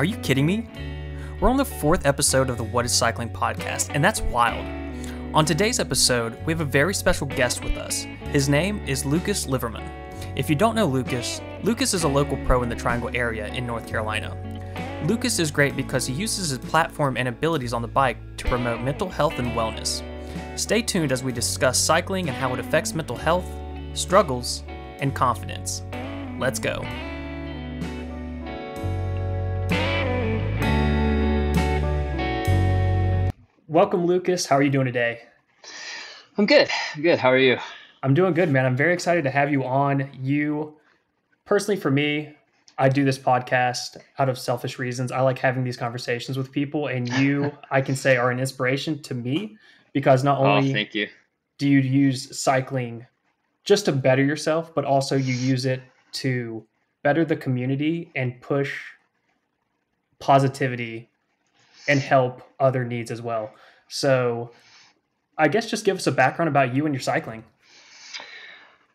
Are you kidding me? We're on the 4th episode of the What Is Cycling podcast, and that's wild. On today's episode, we have a very special guest with us. His name is Lucas Livermon. If you don't know Lucas, Lucas is a local pro in the Triangle area in North Carolina. Lucas is great because he uses his platform and abilities on the bike to promote mental health and wellness. Stay tuned as we discuss cycling and how it affects mental health, struggles, and confidence. Let's go. Welcome, Lucas. How are you doing today? I'm good. I'm good. How are you? I'm doing good, man. I'm very excited to have you on. You, personally for me, I do this podcast out of selfish reasons. I like having these conversations with people, and you, I can say, are an inspiration to me because not only do you use cycling just to better yourself, but also you use it to better the community and push positivity and help other needs as well. So I guess just give us a background about you and your cycling.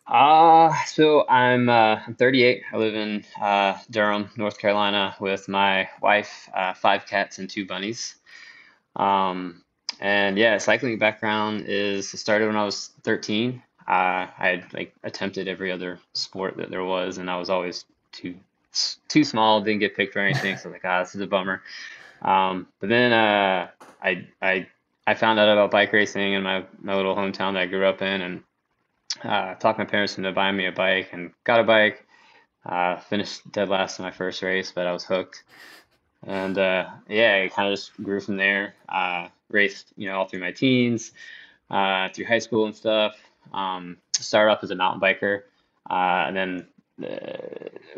So I'm 38. I live in Durham, North Carolina, with my wife, 5 cats and 2 bunnies. And yeah, cycling background is it started when I was 13. I had attempted every other sport that there was, and I was always too small. Didn't get picked or anything. So this is a bummer. But then I found out about bike racing in my little hometown that I grew up in, and talked my parents into buying me a bike and got a bike. Finished dead last in my first race, but I was hooked. And it kind of just grew from there. Raced, all through my teens, through high school and stuff. Started off as a mountain biker, and then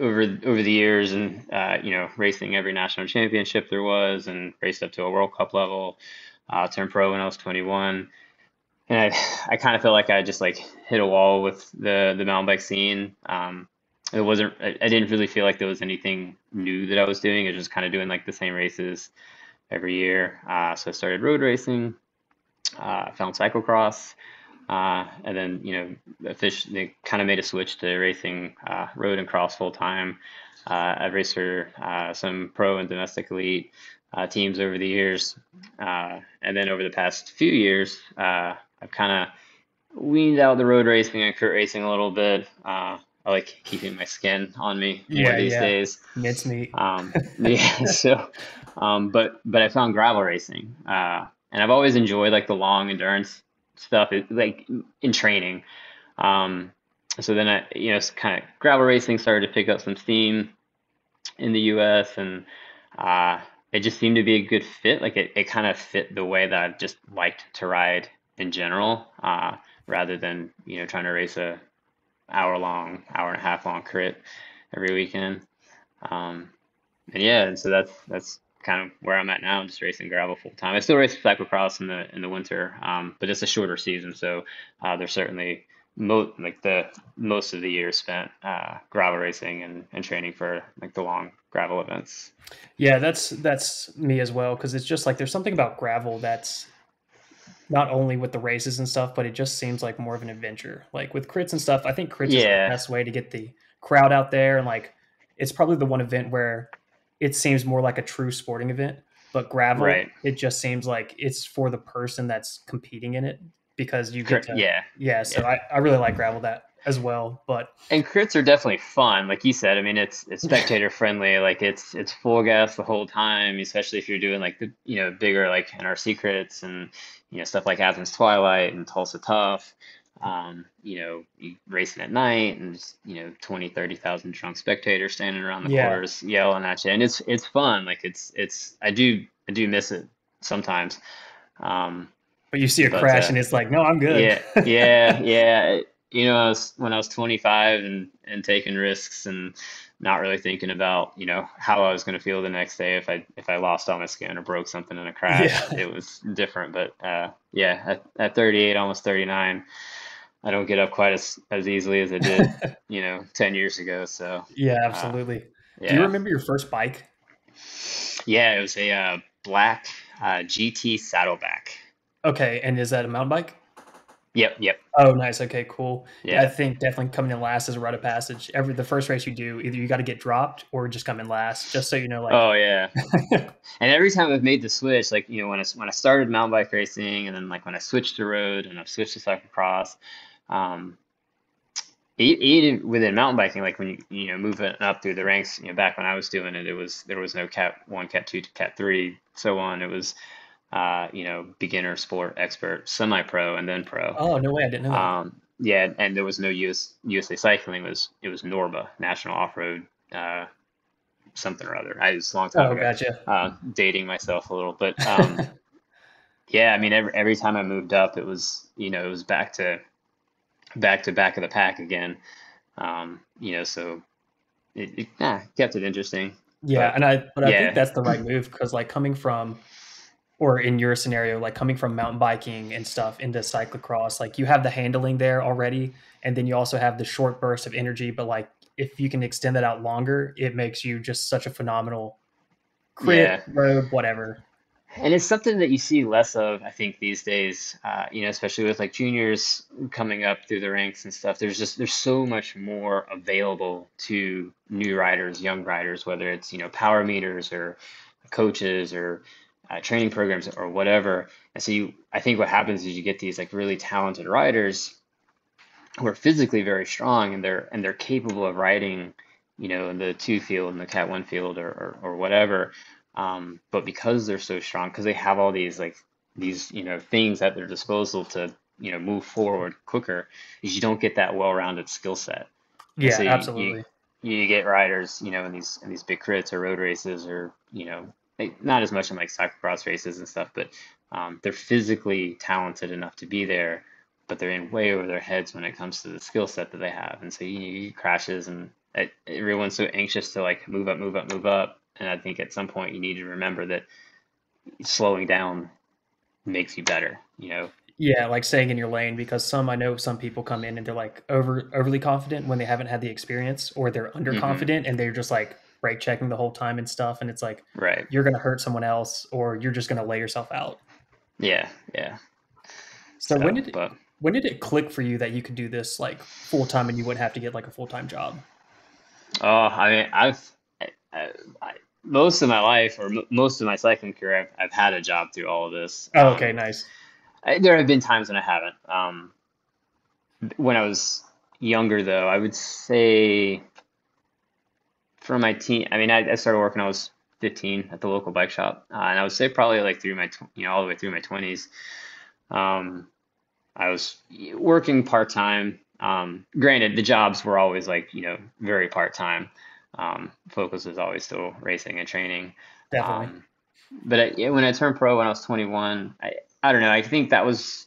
over the years, and racing every national championship there was, and raced up to a World Cup level. Turned pro when I was 21. And I kind of felt like I just hit a wall with the mountain bike scene. It wasn't, I didn't really feel like there was anything new that I was doing. I was just kind of doing the same races every year. So I started road racing, found cyclocross, and then, they kind of made a switch to racing, road and cross full time. I've raced for, some pro and domestic elite, teams over the years. And then over the past few years, I've kind of weaned out the road racing and kart racing a little bit. I like keeping my skin on me more these days. It's neat. But I found gravel racing. And I've always enjoyed the long endurance stuff, in training. So then I, kind of gravel racing started to pick up some steam in the U.S. and, it just seemed to be a good fit. It kind of fit the way that I just liked to ride in general, rather than, trying to race a hour and a half long crit every weekend. So that's kind of where I'm at now. I'm just racing gravel full time. I still race cyclocross in the winter, but it's a shorter season. So, there's certainly most of the year spent, gravel racing and training for the long gravel events. Yeah. That's me as well. 'Cause it's just there's something about gravel that's, not only with the races and stuff, but it just seems like more of an adventure. With crits and stuff, I think crits is the best way to get the crowd out there. And it's probably the one event where it seems more like a true sporting event, but gravel, it just seems like it's for the person that's competing in it because you get to, So I really like gravel that as well, and crits are definitely fun. Like you said, I mean, it's spectator friendly. It's full gas the whole time, especially if you're doing the bigger, NRC crits and, stuff like Athens Twilight and Tulsa Tough, racing at night and just, 20,000-30,000 drunk spectators standing around the corners yelling at you. And it's fun. I do miss it sometimes. But you see a crash and it's no, I'm good. Yeah. When I was 25 and taking risks and not really thinking about, how I was going to feel the next day if I lost all my skin or broke something in a crash, it was different. But, at 38, almost 39, I don't get up quite as easily as I did, 10 years ago. So yeah, absolutely. Do you remember your first bike? Yeah, it was a, black, GT Saddleback. Okay. And is that a mountain bike? Yep. Oh, nice. Okay, cool. Yeah. I think definitely coming in last is a rite of passage. The first race you do, either you got to get dropped or just come in last, just so you know. Like, oh yeah. And every time I've made the switch, like, you know, when I started mountain bike racing, and then like when I switched to road and I've switched to cyclocross, even within mountain biking, like when you know moving up through the ranks, you know, back when I was doing it, there was no Cat 1, Cat 2, Cat 3, so on. It was you know, beginner, sport, expert, semi-pro, and then pro. Oh, no way. I didn't know that. Yeah. And there was no USA Cycling. It was Norba National Off Road, something or other. I was a long time ago. Gotcha. Dating myself a little, but, yeah, I mean, every time I moved up, it was, you know, it was back of the pack again. You know, so it kept it interesting. Yeah. But I think that's the right move. 'Cause like in your scenario, like coming from mountain biking and stuff into cyclocross, like you have the handling there already. And then you also have the short burst of energy, but like, if you can extend that out longer, it makes you just such a phenomenal crit, road, whatever. And it's something that you see less of, I think, these days, you know, especially with like juniors coming up through the ranks and stuff. There's so much more available to new riders, young riders, whether it's, you know, power meters or coaches or, training programs or whatever. And so I think what happens is you get these like really talented riders who are physically very strong, and they're capable of riding, you know, in the 2 field and the Cat 1 field or whatever. But because they're so strong, because they have all these, you know, things at their disposal to, you know, move forward quicker, is you don't get that well-rounded skill set. Yeah, so absolutely. You get riders, you know, in these big crits or road races or, you know, not as much in like cyclocross races and stuff, but they're physically talented enough to be there, but they're in way over their heads when it comes to the skill set that they have. And so you crashes, and everyone's so anxious to like move up. And I think at some point you need to remember that slowing down makes you better, you know? Yeah. Like staying in your lane, because I know some people come in and they're like overly confident when they haven't had the experience, or they're underconfident and they're just like, brake checking the whole time and stuff, and it's like, right, you're gonna hurt someone else, or you're just gonna lay yourself out. Yeah. So when did it click for you that you could do this like full time and you wouldn't have to get like a full time job? Oh, I mean, I've most of my life, or most of my cycling career, I've had a job through all of this. Oh, okay, nice. There have been times when I haven't. When I was younger, though, I would say. For my team, I mean, I started working when I was 15 at the local bike shop, and I would say probably like through my, you know, all the way through my 20s, I was working part time. Granted, the jobs were always like, you know, very part time. Focus was always still racing and training. Definitely. When I turned pro when I was 21, I don't know. I think that was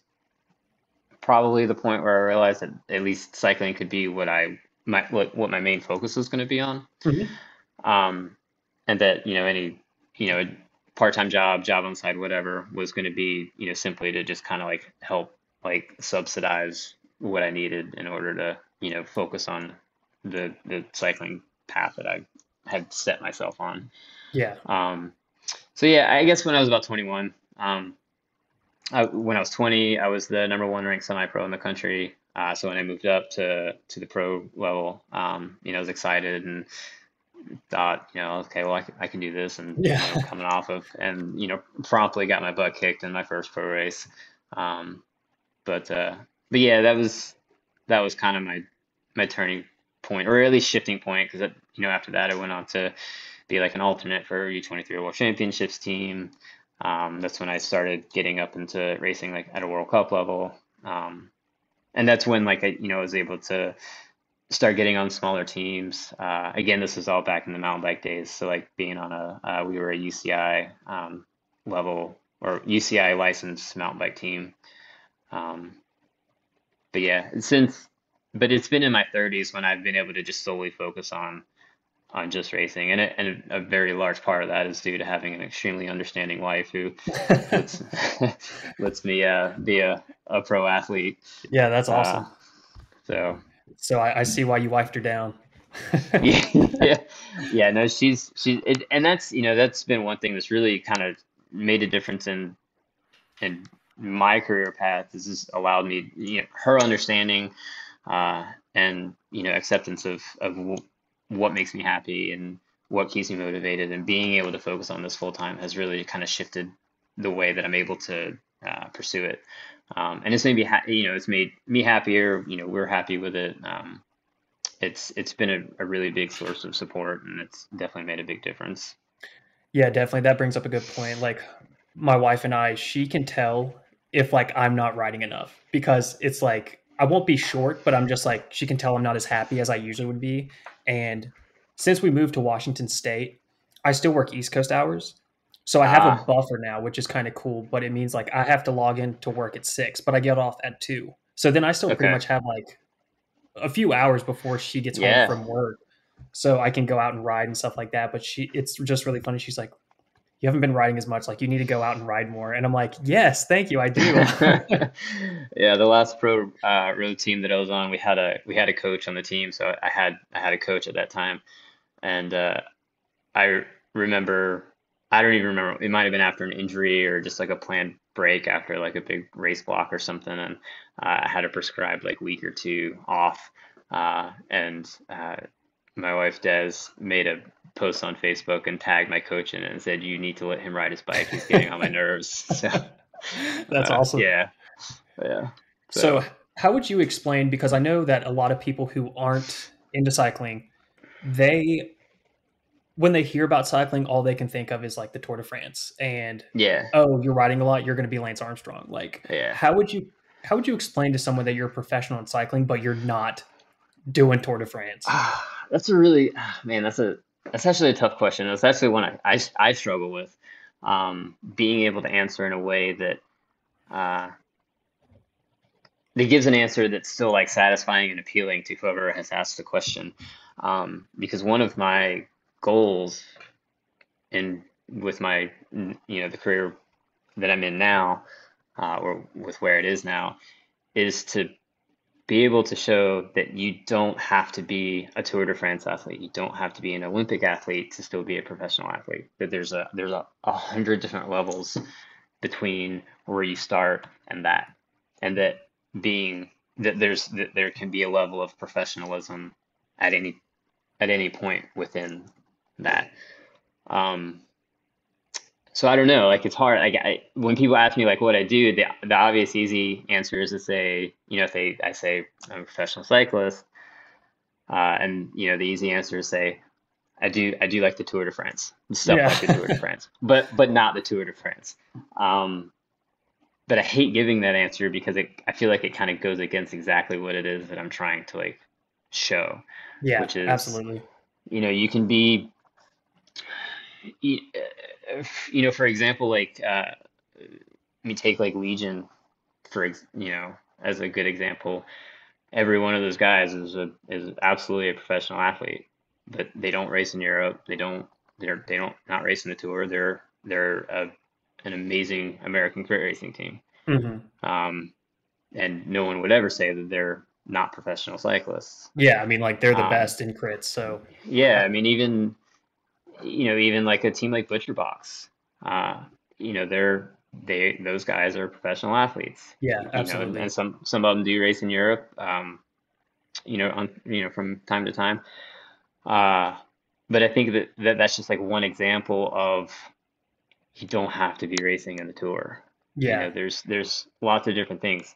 probably the point where I realized that at least cycling could be what my main focus was going to be on. And that, you know, any, you know, part-time job on the side, whatever, was going to be, you know, simply to just kind of like help like subsidize what I needed in order to, you know, focus on the cycling path that I had set myself on. Yeah. So yeah, I guess when I was about 21, when I was 20, I was the #1 ranked semi-pro in the country. So when I moved up to the pro level, you know, I was excited and thought, you know, okay, well, I can do this, and you know, coming off of, and, you know, promptly got my butt kicked in my first pro race. But yeah, that was kind of my turning point, or at least shifting point. 'Cause that, you know, after that I went on to be like an alternate for U23 World Championships team. That's when I started getting up into racing, like at a World Cup level. And that's when, like, I, you know, was able to start getting on smaller teams. Again, this was all back in the mountain bike days. So, like, being on we were a UCI level, or UCI licensed mountain bike team. But yeah, but it's been in my 30s when I've been able to just solely focus on just racing. And a very large part of that is due to having an extremely understanding wife who lets me be a pro athlete. Yeah, that's awesome. So I see why you wifed her down. Yeah. No, she's, and that's, you know, that's been one thing that's really kind of made a difference in my career path has just allowed me, you know, her understanding and, you know, acceptance of what makes me happy and what keeps me motivated, and being able to focus on this full time has really kind of shifted the way that I'm able to pursue it. And it's made me, it's made me happier. You know, we're happy with it. It's been a really big source of support, and it's definitely made a big difference. Yeah, definitely. That brings up a good point. Like my wife and I, she can tell if like I'm not riding enough, because it's like, I won't be short, but I'm just like, she can tell I'm not as happy as I usually would be. And since we moved to Washington State, I still work East Coast hours. So I have a buffer now, which is kind of cool, but it means like I have to log in to work at 6, but I get off at 2. So then I still pretty much have like a few hours before she gets home from work. So I can go out and ride and stuff like that. But it's just really funny. She's like, you haven't been riding as much. Like, you need to go out and ride more. And I'm like, yes, thank you. I do. Yeah. The last pro road team that I was on, we had a coach on the team. So I had a coach at that time. And I remember, I don't even remember, it might've been after an injury or just like a planned break after like a big race block or something. And I had a prescribed like week or two off. And my wife, Des, made a post on Facebook and tagged my coach in it and said, you need to let him ride his bike. He's getting on my nerves. So that's awesome. Yeah. So how would you explain, because I know that a lot of people who aren't into cycling, when they hear about cycling, all they can think of is like the Tour de France and oh, you're riding a lot, you're going to be Lance Armstrong. Like, how would you explain to someone that you're a professional in cycling, but you're not doing Tour de France? That's a really, man, that's actually a tough question. It's actually one I struggle with, being able to answer in a way that that gives an answer that's still like satisfying and appealing to whoever has asked the question. Because one of my goals with my, the career that I'm in now, or with where it is now, is to be able to show that you don't have to be a Tour de France athlete. You don't have to be an Olympic athlete to still be a professional athlete. That there's a 100 different levels between where you start and that, and that being that there can be a level of professionalism at any point within that. So I don't know, like, it's hard. When people ask me like what I do, the obvious easy answer is to say, I say I'm a professional cyclist, and the easy answer is to say, I do like the Tour de France, stuff like the Tour de France, but not the Tour de France. But I hate giving that answer because I feel like it kind of goes against exactly what it is that I'm trying to like show, which is absolutely, you can be, for example, like, me take like Legion for, as a good example, every one of those guys is absolutely a professional athlete, but they don't race in Europe. They don't not race in the Tour. They're an amazing American career racing team. Mm-hmm. And no one would ever say that they're not professional cyclists. Yeah. I mean, like, they're the best in crits. So yeah, I mean, even like a team like Butcher Box, those guys are professional athletes. Yeah, absolutely. And some of them do race in Europe, from time to time. But I think that's just like one example of, you don't have to be racing in the Tour. Yeah. There's lots of different things.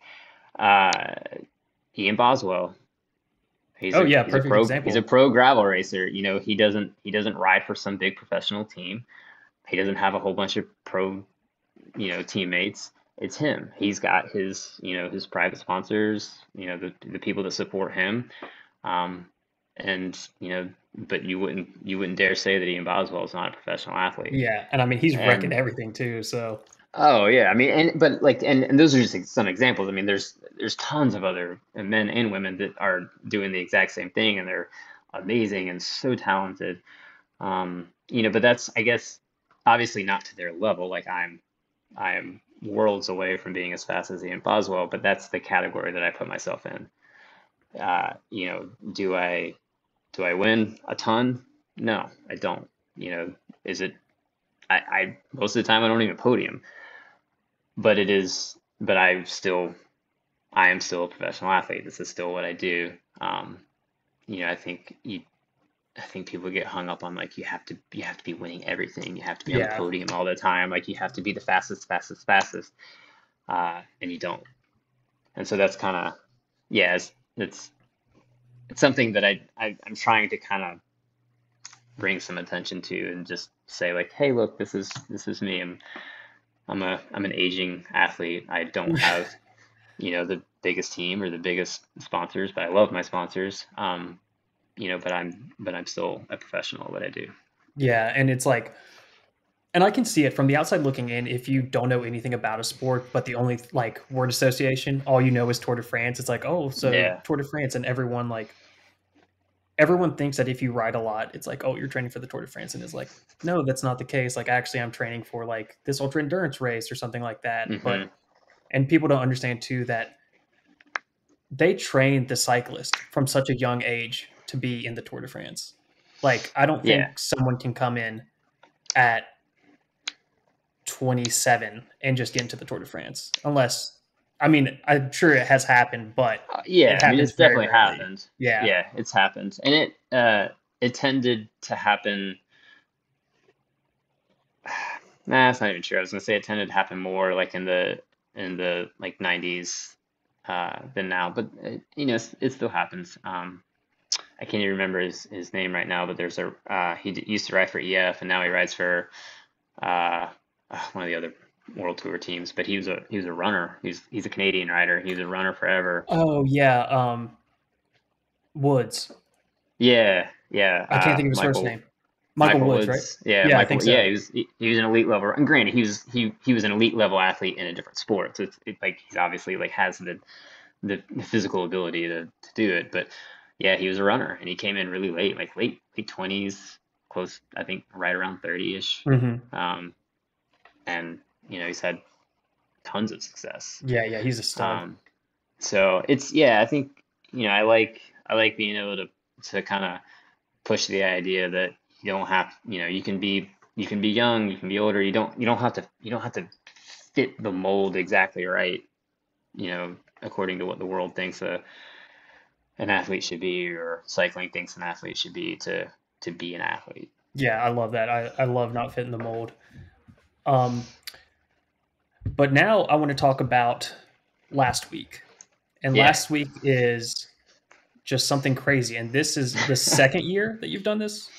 Ian Boswell. Perfect example. He's a pro gravel racer. He doesn't ride for some big professional team. He doesn't have a whole bunch of pro, teammates. It's him. He's got his, his private sponsors, the people that support him. But you wouldn't dare say that Ian Boswell is not a professional athlete. Yeah. And I mean, he's wrecking everything too. So. Oh yeah. I mean, and those are just some examples. I mean, there's tons of other men and women that are doing the exact same thing, and they're amazing and so talented. But that's, I guess, obviously not to their level. Like I am worlds away from being as fast as Ian Boswell, but that's the category that I put myself in. Do I win a ton? No, I don't. Most of the time I don't even podium. But it is but I am still a professional athlete. This is still what I do. I think people get hung up on, like, you have to be winning everything. You have to be on the podium all the time. Like, you have to be the fastest, and you don't. And so that's kind of, it's something that I'm trying to kind of bring some attention to and just say, like, hey, look, this is me. I'm an aging athlete. I don't have, the biggest team or the biggest sponsors, but I love my sponsors. But I'm still a professional at what I do. Yeah. And it's like, and I can see it from the outside looking in, if you don't know anything about a sport, but the only word association, all you know is Tour de France. It's like, oh, so Tour de France. And everyone thinks that if you ride a lot, it's like, oh, you're training for the Tour de France. And it's like, no, that's not the case. Like, actually, I'm training for this ultra endurance race or something like that. Mm-hmm. And people don't understand too, that they train the cyclist from such a young age to be in the Tour de France. Like, I don't think someone can come in at 27 and just get into the Tour de France, unless, I'm sure it has happened, but it's definitely rarely happened. Yeah, it's happened, and it tended to happen. Nah, that's not even true. I was gonna say it tended to happen more in the 90s than now, but it still happens. I can't even remember his name right now, but there's he used to ride for EF, and now he rides for one of the other World Tour teams, but he was a runner. He's a Canadian rider. He was a runner forever. Oh yeah. Woods. Yeah. I can't think of his first name. Michael Woods, right? Yeah. I think so. Yeah. He was an elite level. And granted, he was an elite level athlete in a different sport. So he's obviously has the physical ability to do it, but yeah, he was a runner and he came in really late, late 20s, close, I think right around 30-ish. Mm-hmm. And he's had tons of success. Yeah, he's a star. So it's I think I like being able to kind of push the idea that you don't have you can be young, you can be older, you don't have to fit the mold exactly right, according to what the world thinks an athlete should be, or cycling thinks an athlete should be to be an athlete. Yeah, I love that. I love not fitting the mold. But now I want to talk about last week, and last week is just something crazy. And this is the second year that you've done this?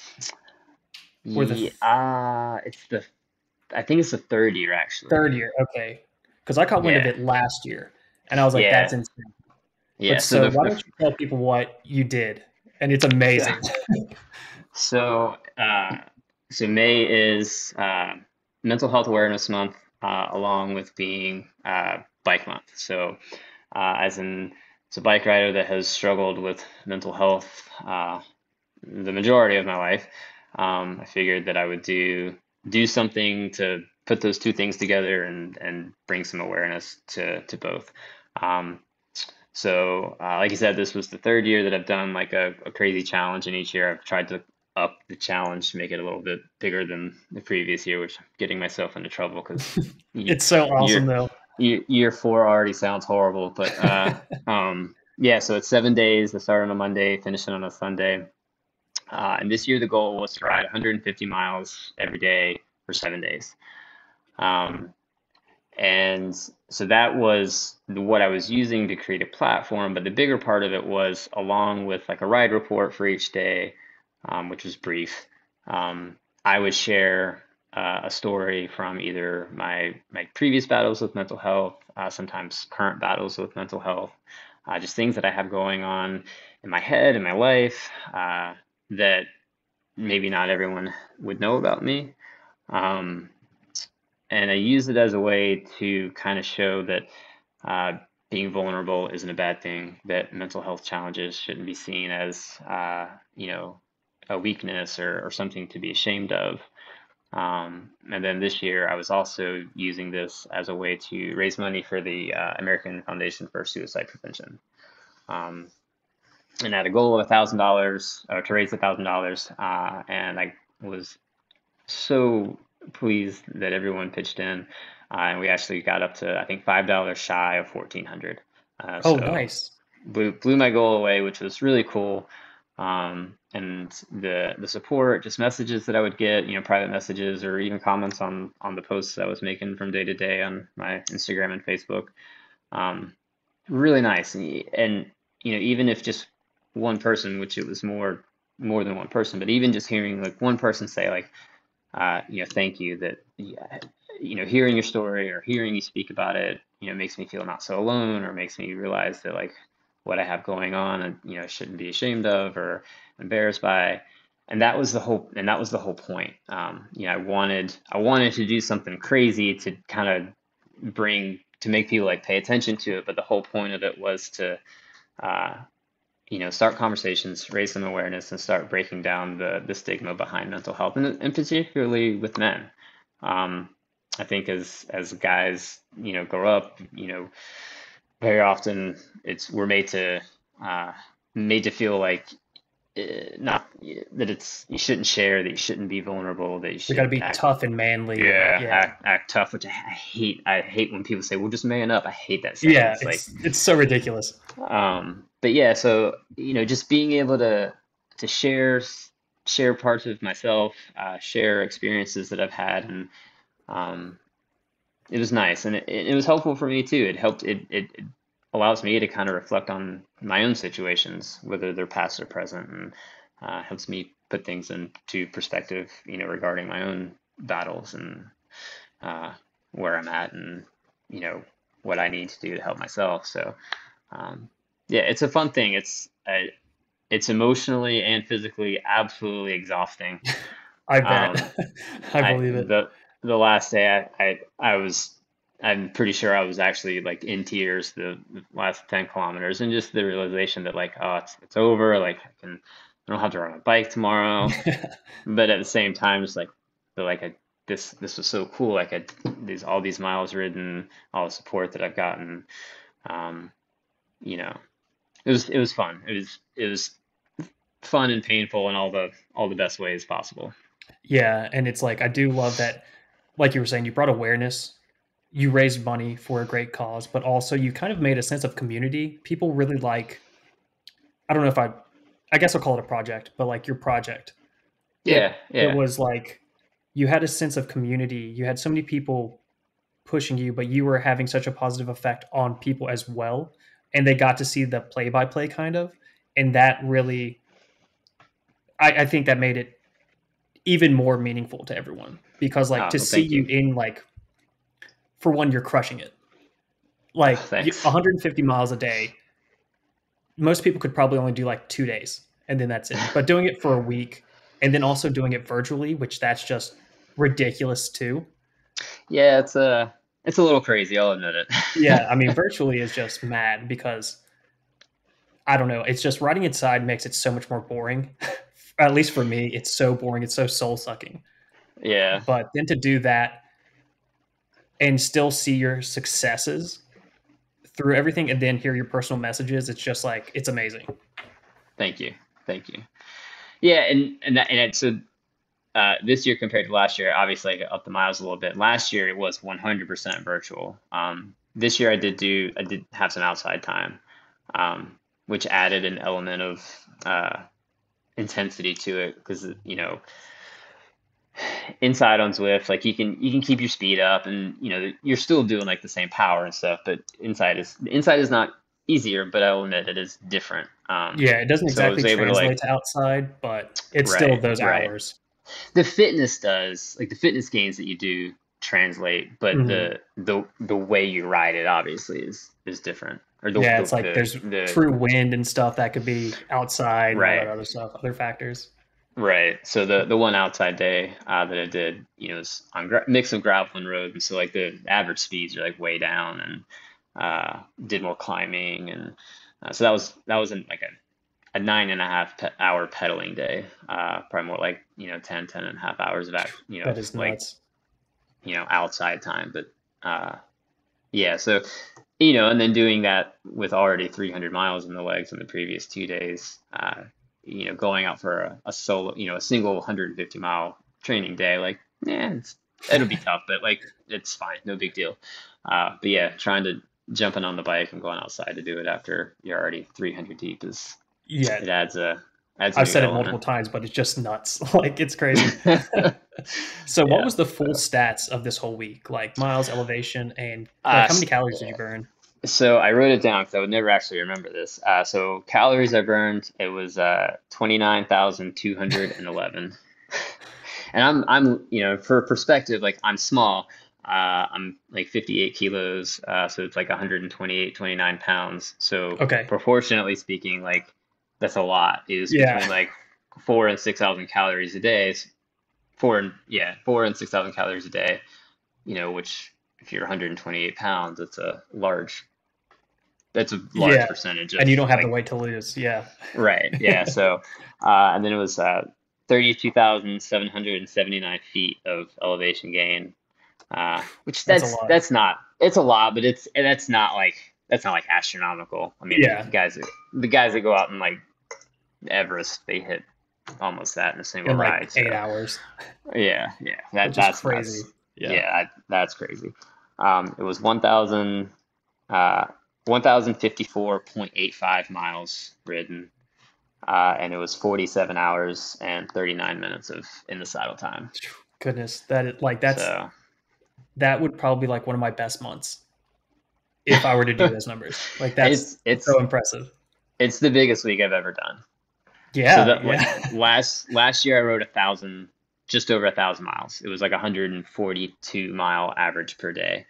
Or I think it's the third year actually. Third year. Okay. Cause I caught wind of it last year and I was like, that's insane. Yeah. But so why don't you tell people what you did? And it's amazing. So May is, Mental Health Awareness Month, along with being Bike Month. So as a bike rider that has struggled with mental health the majority of my life, I figured that I would do something to put those two things together and bring some awareness to both. Like I said, this was the third year that I've done a crazy challenge, and each year I've tried to up the challenge to make it a little bit bigger than the previous year, which I'm getting myself into trouble because it's so awesome though. Year four already sounds horrible, but so it's 7 days. I start on a Monday, finishing on a Sunday. And this year the goal was to ride 150 miles every day for 7 days. And so that was what I was using to create a platform. But the bigger part of it was, along with a ride report for each day, which was brief, I would share a story from either my previous battles with mental health, sometimes current battles with mental health, just things that I have going on in my head, in my life, that maybe not everyone would know about me. And I use it as a way to kind of show that being vulnerable isn't a bad thing, that mental health challenges shouldn't be seen as, a weakness or something to be ashamed of. And then this year I was also using this as a way to raise money for the American Foundation for Suicide Prevention. And I had a goal of $1,000, or to raise $1,000. And I was so pleased that everyone pitched in. and we actually got up to, I think, $5 shy of 1,400. Oh, so nice. Blew my goal away, which was really cool. And the support, just messages that I would get, private messages or even comments on the posts that I was making from day to day on my Instagram and Facebook. Really nice. And even if just one person, which it was more than one person, but even just hearing like one person say like, thank you, that, hearing your story or hearing you speak about it, makes me feel not so alone, or makes me realize that like what I have going on and, shouldn't be ashamed of or embarrassed by. And that was the whole point. I wanted to do something crazy to kind of make people like pay attention to it. But the whole point of it was to, start conversations, raise some awareness, and start breaking down the stigma behind mental health, and particularly with men. I think as guys, grow up, very often we're made to feel like you shouldn't share, that you shouldn't be vulnerable, that you should gotta be tough and manly. Act tough, which I hate. I hate when people say, "Well, just man up." I hate that sentence. Yeah, it's so ridiculous. But yeah, so just being able to share parts of myself, share experiences that I've had, and it was nice, and it was helpful for me too. It helped. It allows me to kind of reflect on my own situations, whether they're past or present, and helps me put things into perspective, regarding my own battles and where I'm at, and what I need to do to help myself. So yeah, it's a fun thing. It's emotionally and physically absolutely exhausting. I bet. I believe it. The last day I'm pretty sure I was actually like in tears the last 10 kilometers, and just the realization that like, oh, it's over. Like I don't have to ride my bike tomorrow. But at the same time, just like, this was so cool. Like all these miles ridden, all the support that I've gotten, it was fun. It was fun and painful in all the best ways possible. Yeah. And it's like, I do love that. Like you were saying, you brought awareness, you raised money for a great cause, but also you kind of made a sense of community. People really like, I don't know if I guess I'll call it a project, but like your project. Yeah, yeah. It was like, you had a sense of community. You had so many people pushing you, but you were having such a positive effect on people as well. And they got to see the play-by-play kind of, and that really, I think that made it even more meaningful to everyone, because like to see you in like, for one, you're crushing it. Like 150 miles a day. Most people could probably only do like 2 days and then that's it, but doing it for a week and then also doing it virtually, which that's just ridiculous too. Yeah. It's a little crazy. I'll admit it. Yeah. I mean, virtually is just mad, because I don't know. It's just riding inside makes it so much more boring. At least for me, it's so boring. It's so soul sucking. Yeah. But then to do that and still see your successes through everything and then hear your personal messages, it's just like, it's amazing. Thank you. Yeah. So this year compared to last year, obviously I upped the miles a little bit. Last year it was 100% virtual. This year I did have some outside time, which added an element of, intensity to it, because inside on Zwift, like you can keep your speed up, and you're still doing like the same power and stuff, but inside is not easier, but I'll admit it is different. It doesn't exactly translate to outside, but it's still those hours. The fitness does, like the fitness gains that you do translate, but the way you ride it obviously is different. There's true wind and stuff that could be outside, right? And all that other stuff, other factors, right? So the one outside day that I did, was on mix of gravel and road, and so like the average speeds are like way down, and did more climbing, and so that was in like a 9.5 hour pedaling day, probably more like 10 and a half hours of that is like nuts. Outside time, but yeah, so. And then doing that with already 300 miles in the legs in the previous 2 days, going out for a single 150 mile training day, like, yeah, it's It'll be tough, but like it's fine, no big deal. But yeah, trying to jumping on the bike and going outside to do it after you're already 300 deep is it adds a. I've said it multiple times, but it's just nuts. Like, it's crazy. So what was the full stats of this whole week? Like miles, elevation, and how many calories did you burn? So I wrote it down because I would never actually remember this. So calories I burned, it was 29,211. And I'm, you know, for perspective, like I'm small. I'm like 58 kilos. So it's like 29 pounds. So proportionately speaking, like, that's a lot. Is between like 4,000 and 6,000 calories a day. 4,000 and 6,000 calories a day. You know, which if you're 128 pounds, it's a large. That's a large percentage. Of, and you don't have to wait to lose. Yeah. Right. Yeah. So, and then it was 32,779 feet of elevation gain, which that's not. It's a lot, but that's not like. That's not like astronomical. I mean, the guys that go out and like Everest, they hit almost that in a single ride. Like 8 hours. Yeah, yeah, that's crazy. That's crazy. It was 1,054.85 miles ridden, and it was 47 hours and 39 minutes of in the saddle time. Goodness, that would probably be like one of my best months. If I were to do those numbers, like that's it's so impressive. It's the biggest week I've ever done. Yeah. So last year I rode just over 1,000 miles. It was like 142 mile average per day.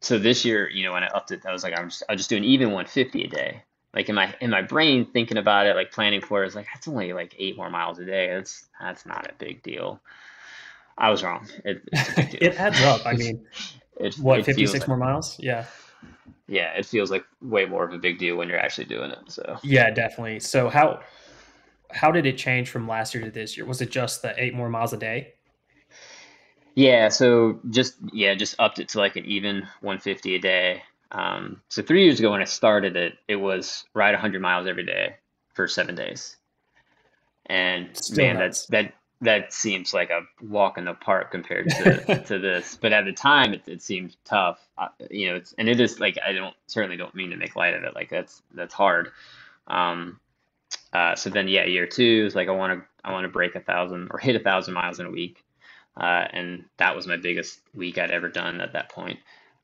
So this year, you know, when I upped it, I was like, I'll just do an even 150 a day. Like in my brain thinking about it, like planning for it, it's like, that's only like 8 more miles a day. That's not a big deal. I was wrong. It's a big deal. It adds up. I mean, It 56 more miles? Yeah. Yeah, it feels like way more of a big deal when you're actually doing it. So yeah, definitely. So how did it change from last year to this year? Was it just the 8 more miles a day? Yeah, so just upped it to like an even 150 a day. So 3 years ago when I started it, it was ride 100 miles every day for 7 days. And that seems like a walk in the park compared to this, but at the time it seemed tough, you know. It's, and it is like I certainly don't mean to make light of it. Like that's hard. So then, year two is like I want to break 1,000 or hit 1,000 miles in a week, and that was my biggest week I'd ever done at that point.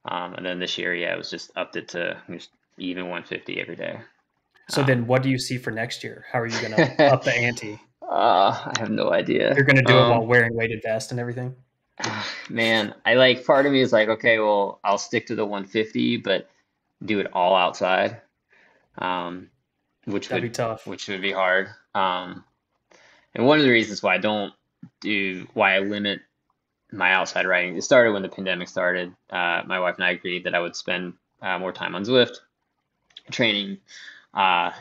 And then this year, it was just upped it to even 150 every day. So then, what do you see for next year? How are you going to up the ante? I have no idea. You're going to do it while wearing weighted vest and everything? Man, part of me is like, okay, well, I'll stick to the 150, but do it all outside. That'd be tough. Which would be hard. And one of the reasons why I limit my outside riding, it started when the pandemic started. My wife and I agreed that I would spend more time on Zwift training,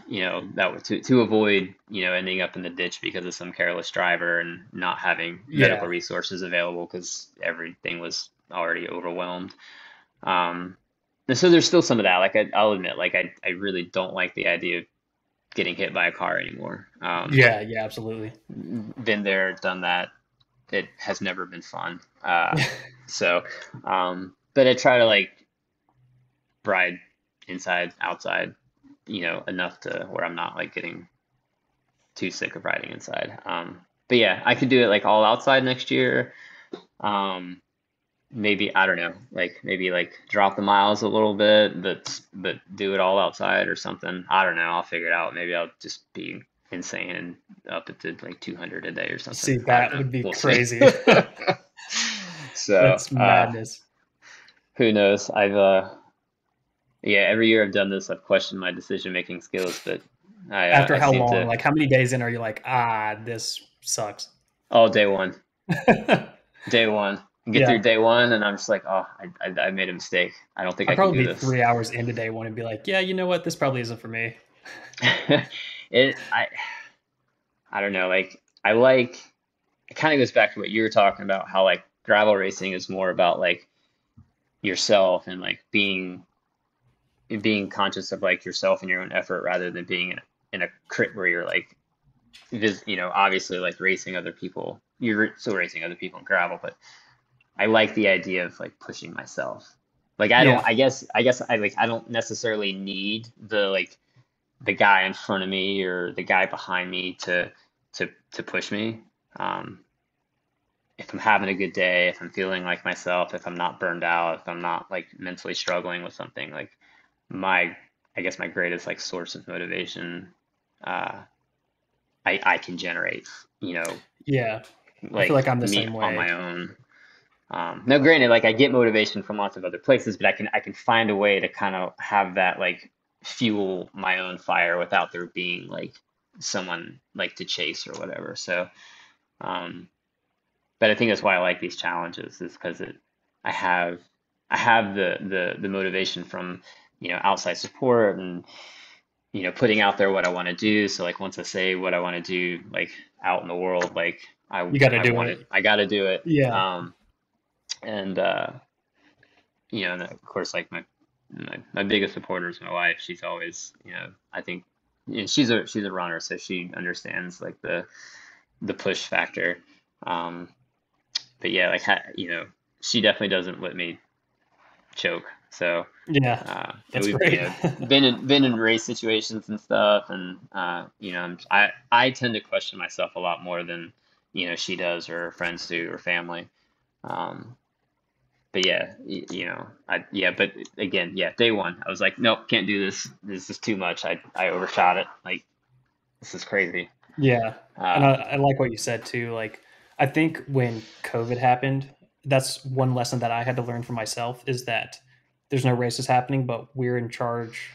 you know, that was to avoid, you know, ending up in the ditch because of some careless driver and not having medical resources available because everything was already overwhelmed. And so there's still some of that. Like I'll admit, like I really don't like the idea of getting hit by a car anymore. Yeah, absolutely. Been there, done that. It has never been fun. But I try to like ride inside, outside, you know, enough to where I'm not like getting too sick of riding inside. But yeah, I could do it like all outside next year. Maybe, I don't know, like maybe like drop the miles a little bit, but do it all outside or something. I don't know. I'll figure it out. Maybe I'll just be insane and up it to like 200 a day or something. See, that would be crazy. So that's madness. Who knows? Every year I've done this, I've questioned my decision-making skills, but after how long, like how many days in are you like, this sucks? Oh, day one. Day one. Get through day one, and I'm just like, oh, I made a mistake. I don't think I can do this. I'd probably be 3 hours into day one and be like, yeah, you know what? This probably isn't for me. I don't know. Like, it kind of goes back to what you were talking about, how like gravel racing is more about like yourself and like being conscious of like yourself and your own effort rather than being in a crit where you're like, you know, obviously like racing other people you're still racing other people in gravel, but I like the idea of like pushing myself. Like I don't, I guess I like, I don't necessarily need the, like the guy in front of me or the guy behind me to push me. If I'm having a good day, if I'm feeling like myself, if I'm not burned out, if I'm not like mentally struggling with something, like I guess my greatest like source of motivation, I can generate, you know? Yeah. Like I feel like I'm the same way on my own. Now granted, like I get motivation from lots of other places, but I can find a way to kind of have that, like fuel my own fire without there being like someone like to chase or whatever. So, but I think that's why I like these challenges, is because I have the motivation from, you know, outside support and, you know, putting out there what I want to do. So like once I say what I want to do, like out in the world, like I got to do it. Yeah. And you know, and of course, like my biggest supporter is my wife. She's always, you know, I think, and she's a runner, so she understands like the push factor. But yeah, like, you know, she definitely doesn't let me choke. So yeah, that's we've, great. You know, been in race situations and stuff, and you know, I tend to question myself a lot more than, you know, she does or her friends do or family. But yeah, you know, but again, yeah, day one, I was like, nope, can't do this. This is too much. I overshot it. Like, this is crazy. Yeah. And I like what you said too. Like, I think when COVID happened, that's one lesson that I had to learn for myself, is that there's no races happening, but we're in charge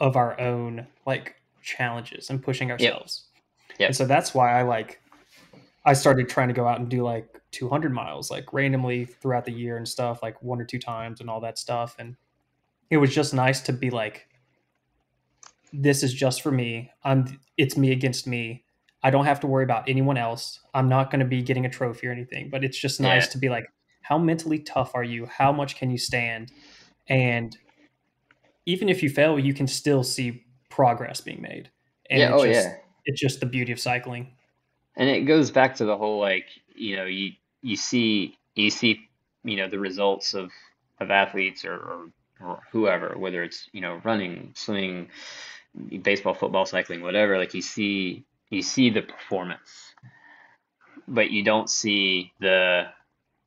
of our own like challenges and pushing ourselves. Yep. And so that's why I started trying to go out and do like 200 miles like randomly throughout the year and stuff, like one or two times and all that stuff. And it was just nice to be like, this is just for me. It's me against me. I don't have to worry about anyone else. I'm not going to be getting a trophy or anything, but it's just nice to be like, how mentally tough are you? How much can you stand? And even if you fail, you can still see progress being made. And it's just the beauty of cycling. And it goes back to the whole, like, you know, you see, you know, the results of athletes or whoever, whether it's, you know, running, swimming, baseball, football, cycling, whatever, like you see the performance, but you don't see the,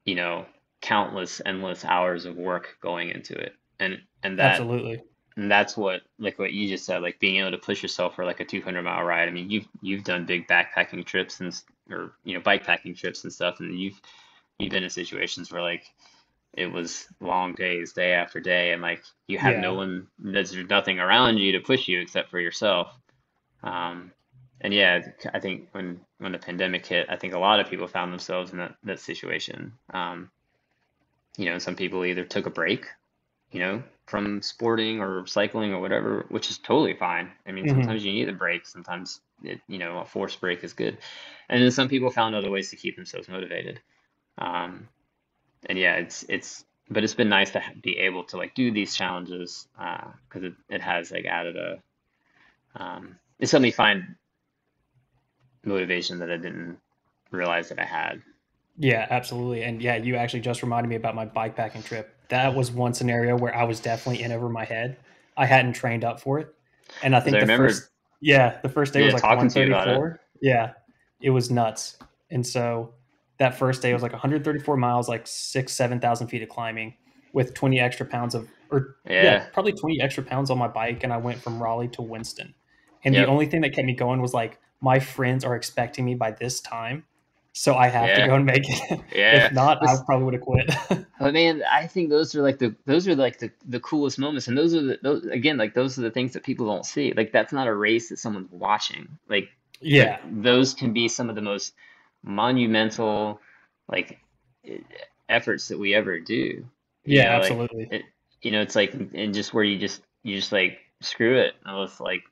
you know, countless, endless hours of work going into it. And that, absolutely. And that's what, like what you just said, like being able to push yourself for like a 200-mile ride. I mean, you've done big backpacking trips or you know, bikepacking trips and stuff, and you've been in situations where like it was long days, day after day, and like you have no one, there's nothing around you to push you except for yourself. And yeah, I think when the pandemic hit, I think a lot of people found themselves in that situation. You know, some people either took a break, you know, from sporting or cycling or whatever, which is totally fine. I mean, sometimes you need a break. Sometimes, you know, a forced break is good. And then some people found other ways to keep themselves motivated. And yeah, but it's been nice to be able to like do these challenges, because it has like added it's helped me find motivation that I didn't realize that I had. Yeah, absolutely. And yeah, you actually just reminded me about my bikepacking trip. That was one scenario where I was definitely in over my head. I hadn't trained up for it. And I think the first day was like 134. Yeah, it was nuts. And so that first day was like 134 miles, like 7,000 feet of climbing with 20 extra pounds probably 20 extra pounds on my bike. And I went from Raleigh to Winston. And the only thing that kept me going was like, my friends are expecting me by this time, so I have to go and make it. Yeah. If not, I probably would have quit. But man, I think those are like the coolest moments. And those are the things that people don't see. Like, that's not a race that someone's watching. Like, those can be some of the most monumental, like, efforts that we ever do. Yeah, you know, absolutely. Like, you know, it's like, and just where you just like, screw it. I was like,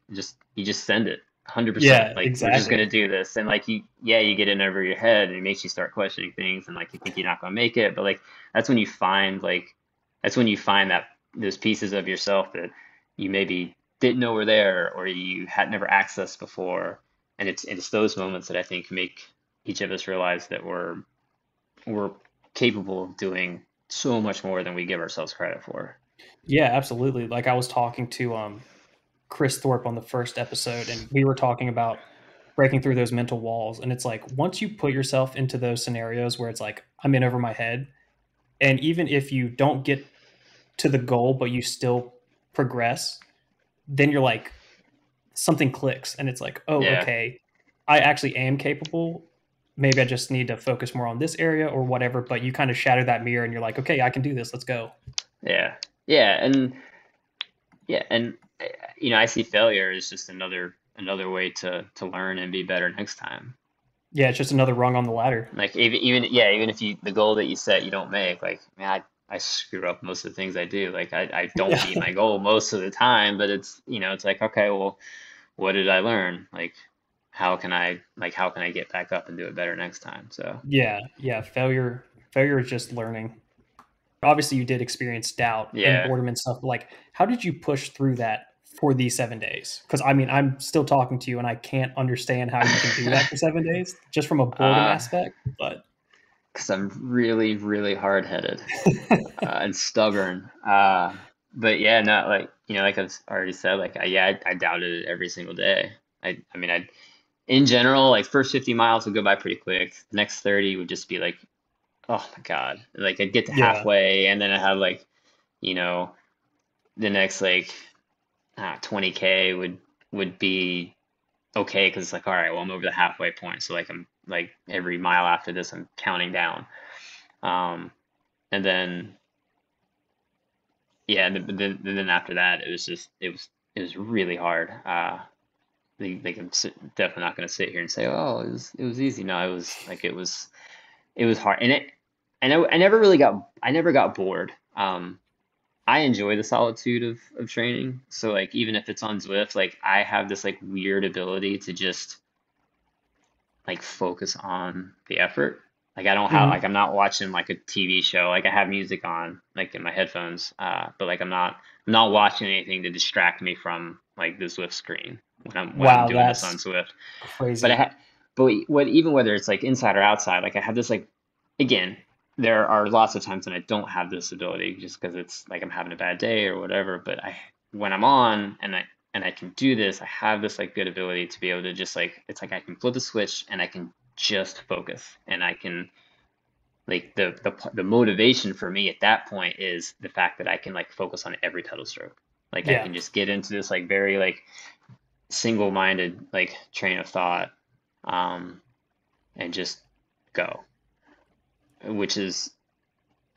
you just send it. 100%. Yeah, like, exactly. We're just gonna do this, and like you get in over your head, and it makes you start questioning things, and like you think you're not gonna make it, but like that's when you find that those pieces of yourself that you maybe didn't know were there, or you had never accessed before, and it's those moments that I think make each of us realize that we're capable of doing so much more than we give ourselves credit for. Yeah, absolutely. Like I was talking to Chris Thorpe on the first episode, and we were talking about breaking through those mental walls. And it's like, once you put yourself into those scenarios where it's like, I'm in over my head, and even if you don't get to the goal, but you still progress, then you're like, something clicks, and it's like, oh, yeah, okay, I actually am capable. Maybe I just need to focus more on this area or whatever, but you kind of shatter that mirror and you're like, okay, I can do this. Let's go. Yeah. Yeah. And yeah. And you know, I see failure as just another way to learn and be better next time. Yeah. It's just another rung on the ladder. Like even if the goal that you set, you don't make, like, man, I screw up most of the things I do. Like I don't meet my goal most of the time, but it's, you know, it's like, okay, well, what did I learn? Like, how can I get back up and do it better next time? So yeah. Failure is just learning. Obviously you did experience doubt and boredom and stuff, but like, how did you push through that for these 7 days? Because I mean, I'm still talking to you and I can't understand how you can do that for 7 days just from a boredom aspect, but because I'm really, really hard-headed and stubborn. But yeah, not like, you know, like I've already said, like, I doubted it every single day. I mean, in general, like, first 50 miles would go by pretty quick. The next 30 would just be like, oh my God. Like, I'd get to halfway, and then I had like, you know, the next like 20K would be okay, because it's like, all right, well, I'm over the halfway point. So like, I'm like, every mile after this, I'm counting down. And then, yeah, then after that, it was really hard. Like, I'm definitely not going to sit here and say, oh, it was easy. No, it was like, it was hard. And I never got bored. I enjoy the solitude of training. So like, even if it's on Zwift, like I have this like weird ability to just like focus on the effort. Like I don't have, like, I'm not watching like a TV show. Like I have music on like in my headphones, but like I'm not watching anything to distract me from like the Zwift screen when I'm doing this on Zwift. Crazy. But whether it's like inside or outside, like I have this, like, again, there are lots of times when I don't have this ability just because it's like I'm having a bad day or whatever. But when I'm on and I can do this, I have this like good ability to be able to just like, it's like I can flip a switch and I can just focus, and I can like the motivation for me at that point is the fact that I can like focus on every pedal stroke. Like I can just get into this like very like single-minded like train of thought, and just go, which is,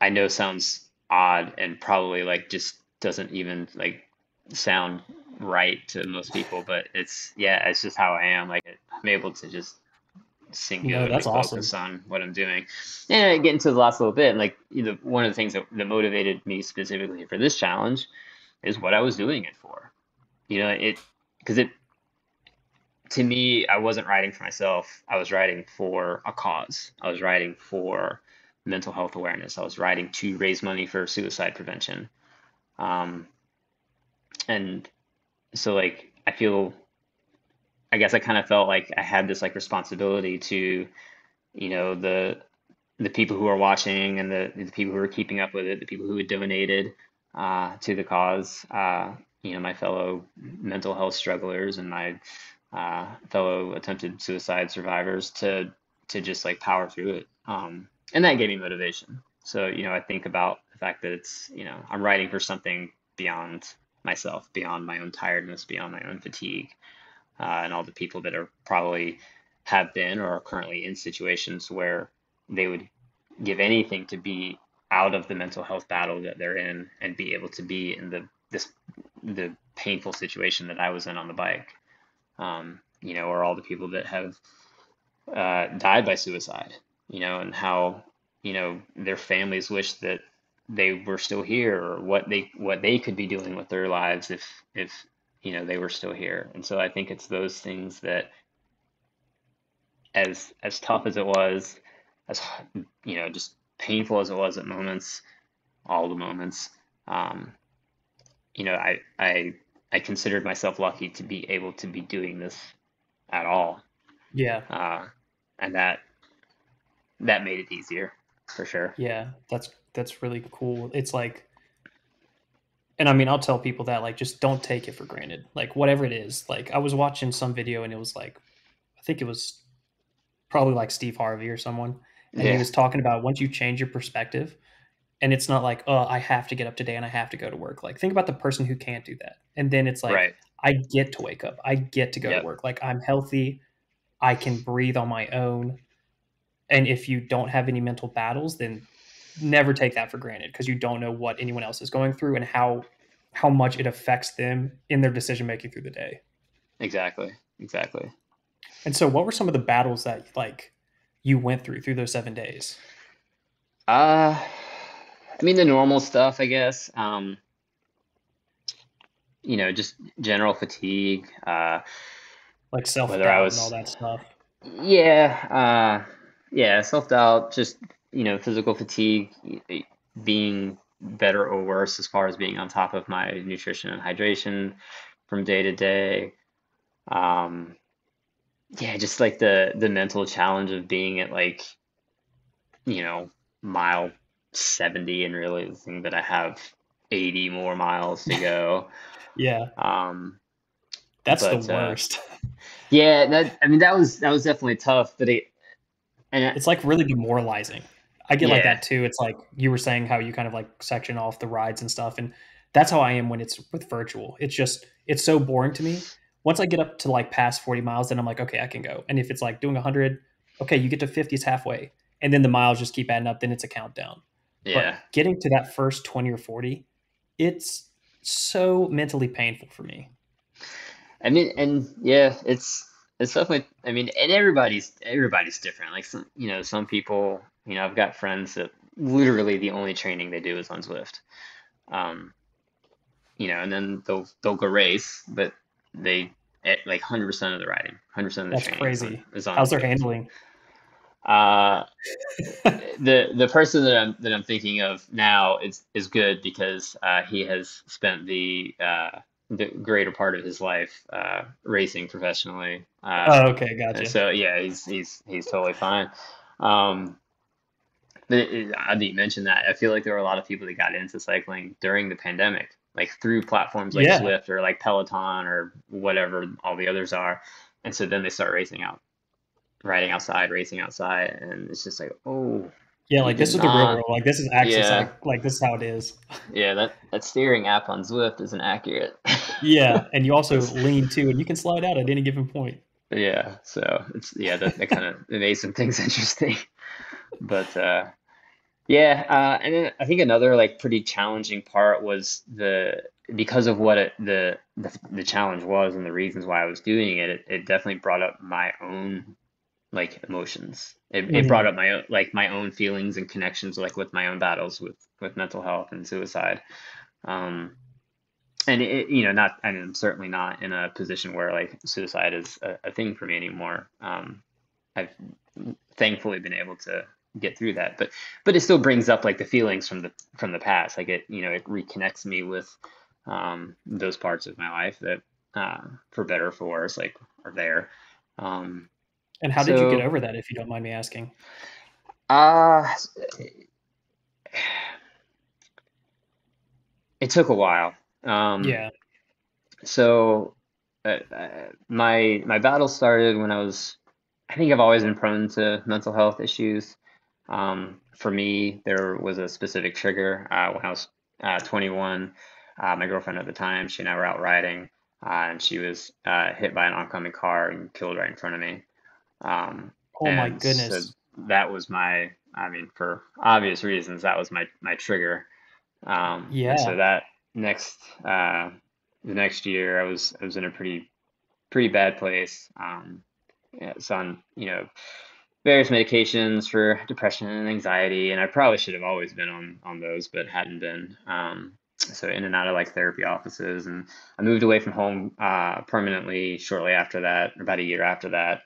I know sounds odd and probably like just doesn't even like sound right to most people, but it's just how I am. Like I'm able to just singularly focus on what I'm doing. And I get into the last little bit, and like, you know, one of the things that motivated me specifically for this challenge is what I was doing it for, you know, to me, I wasn't riding for myself. I was riding for a cause. I was riding for mental health awareness. I was riding to raise money for suicide prevention. And so like, I kind of felt like I had this like responsibility to, you know, the people who are watching and the people who are keeping up with it, the people who had donated to the cause, you know, my fellow mental health strugglers and my fellow attempted suicide survivors, to just like power through it. And that gave me motivation. So, you know, I think about the fact that it's, you know, I'm writing for something beyond myself, beyond my own tiredness, beyond my own fatigue, and all the people that are probably have been or are currently in situations where they would give anything to be out of the mental health battle that they're in and be able to be in the painful situation that I was in on the bike. You know, or all the people that have died by suicide, you know, and how, you know, their families wish that they were still here, or what they could be doing with their lives if you know, they were still here. And so I think it's those things that, as tough as it was, as, you know, just painful as it was at moments, all the moments, you know, I considered myself lucky to be able to be doing this at all. Yeah. And that that made it easier for sure. Yeah, that's really cool. It's like, and I mean, I'll tell people that, like, just don't take it for granted. Like, whatever it is, like, I was watching some video and it was like, I think it was probably like Steve Harvey or someone. And yeah. He was talking about once you change your perspective, and it's not like, oh, I have to get up today and I have to go to work. Like, think about the person who can't do that. And then it's like, right. I get to wake up. I get to go yep. to work. Like, I'm healthy. I can breathe on my own. And if you don't have any mental battles, then never take that for granted, because you don't know what anyone else is going through and how much it affects them in their decision-making through the day. Exactly. And so what were some of the battles that, like, you went through those 7 days? I mean, the normal stuff, I guess, you know, just general fatigue, like self-doubt and all that stuff. Yeah. Yeah. Self-doubt, just, you know, physical fatigue, being better or worse as far as being on top of my nutrition and hydration from day to day. Yeah. Just like the mental challenge of being at, like, you know, mile 70 and really the thing that I have 80 more miles to go. Yeah. That's the worst. Yeah. That was definitely tough, but it's like really demoralizing. I get like that too. It's like you were saying how you kind of like section off the rides and stuff. And that's how I am when it's with virtual. It's just, it's so boring to me. Once I get up to like past 40 miles, then I'm like, okay, I can go. And if it's like doing 100, okay, you get to 50, it's halfway. And then the miles just keep adding up. Then it's a countdown. Yeah. But getting to that first 20 or 40, it's so mentally painful for me. I mean, and yeah, it's definitely, I mean, and everybody's different. Like some, you know, some people, you know, I've got friends that literally the only training they do is on Zwift. You know, and then they'll go race, but they like 100% of the riding, 100% of the training. That's crazy. How's their handling? The person that I'm thinking of now is good, because he has spent the greater part of his life racing professionally. Okay, gotcha. So yeah, he's totally fine. I didn't mention that. I feel like there were a lot of people that got into cycling during the pandemic, like through platforms like Zwift or like Peloton or whatever all the others are, and so then they start riding outside, and it's just like, oh yeah, like this is the real world. Like this is actually like this is how it is. Yeah, that steering app on Zwift isn't accurate. Yeah, and you also lean too, and you can slide out at any given point. Yeah, so it's that kind of made some things interesting. But and then I think another like pretty challenging part was because of what the challenge was and the reasons why I was doing it. It definitely brought up my own, like, emotions. It brought up my own feelings and connections, like with my own battles with mental health and suicide. And it, you know, I'm certainly not in a position where like suicide is a thing for me anymore. I've thankfully been able to get through that, but it still brings up like the feelings from the past. Like it, you know, it reconnects me with, those parts of my life that, for better or for worse, like are there. And how did you get over that, if you don't mind me asking? It took a while. So my battle started when I think I've always been prone to mental health issues. For me, there was a specific trigger when I was 21. My girlfriend at the time, she and I were out riding, and she was hit by an oncoming car and killed right in front of me. Oh my goodness. So that was my, I mean, for obvious reasons, that was my trigger. So that the next year I was in a pretty bad place. It's on, you know, various medications for depression and anxiety. And I probably should have always been on those, but hadn't been. So in and out of like therapy offices, and I moved away from home, permanently shortly after that, about a year after that.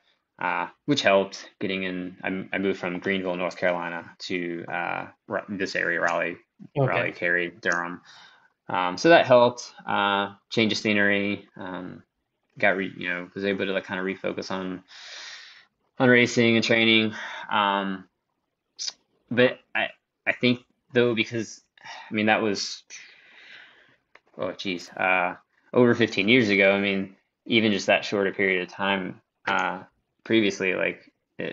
Which helped getting in. I moved from Greenville, North Carolina to this area, Raleigh, okay. Raleigh, Cary, Durham. So that helped. Change of scenery. Was able to like kind of refocus on racing and training. But I think though, because I mean that was over 15 years ago. I mean, even just that short a period of time previously, like the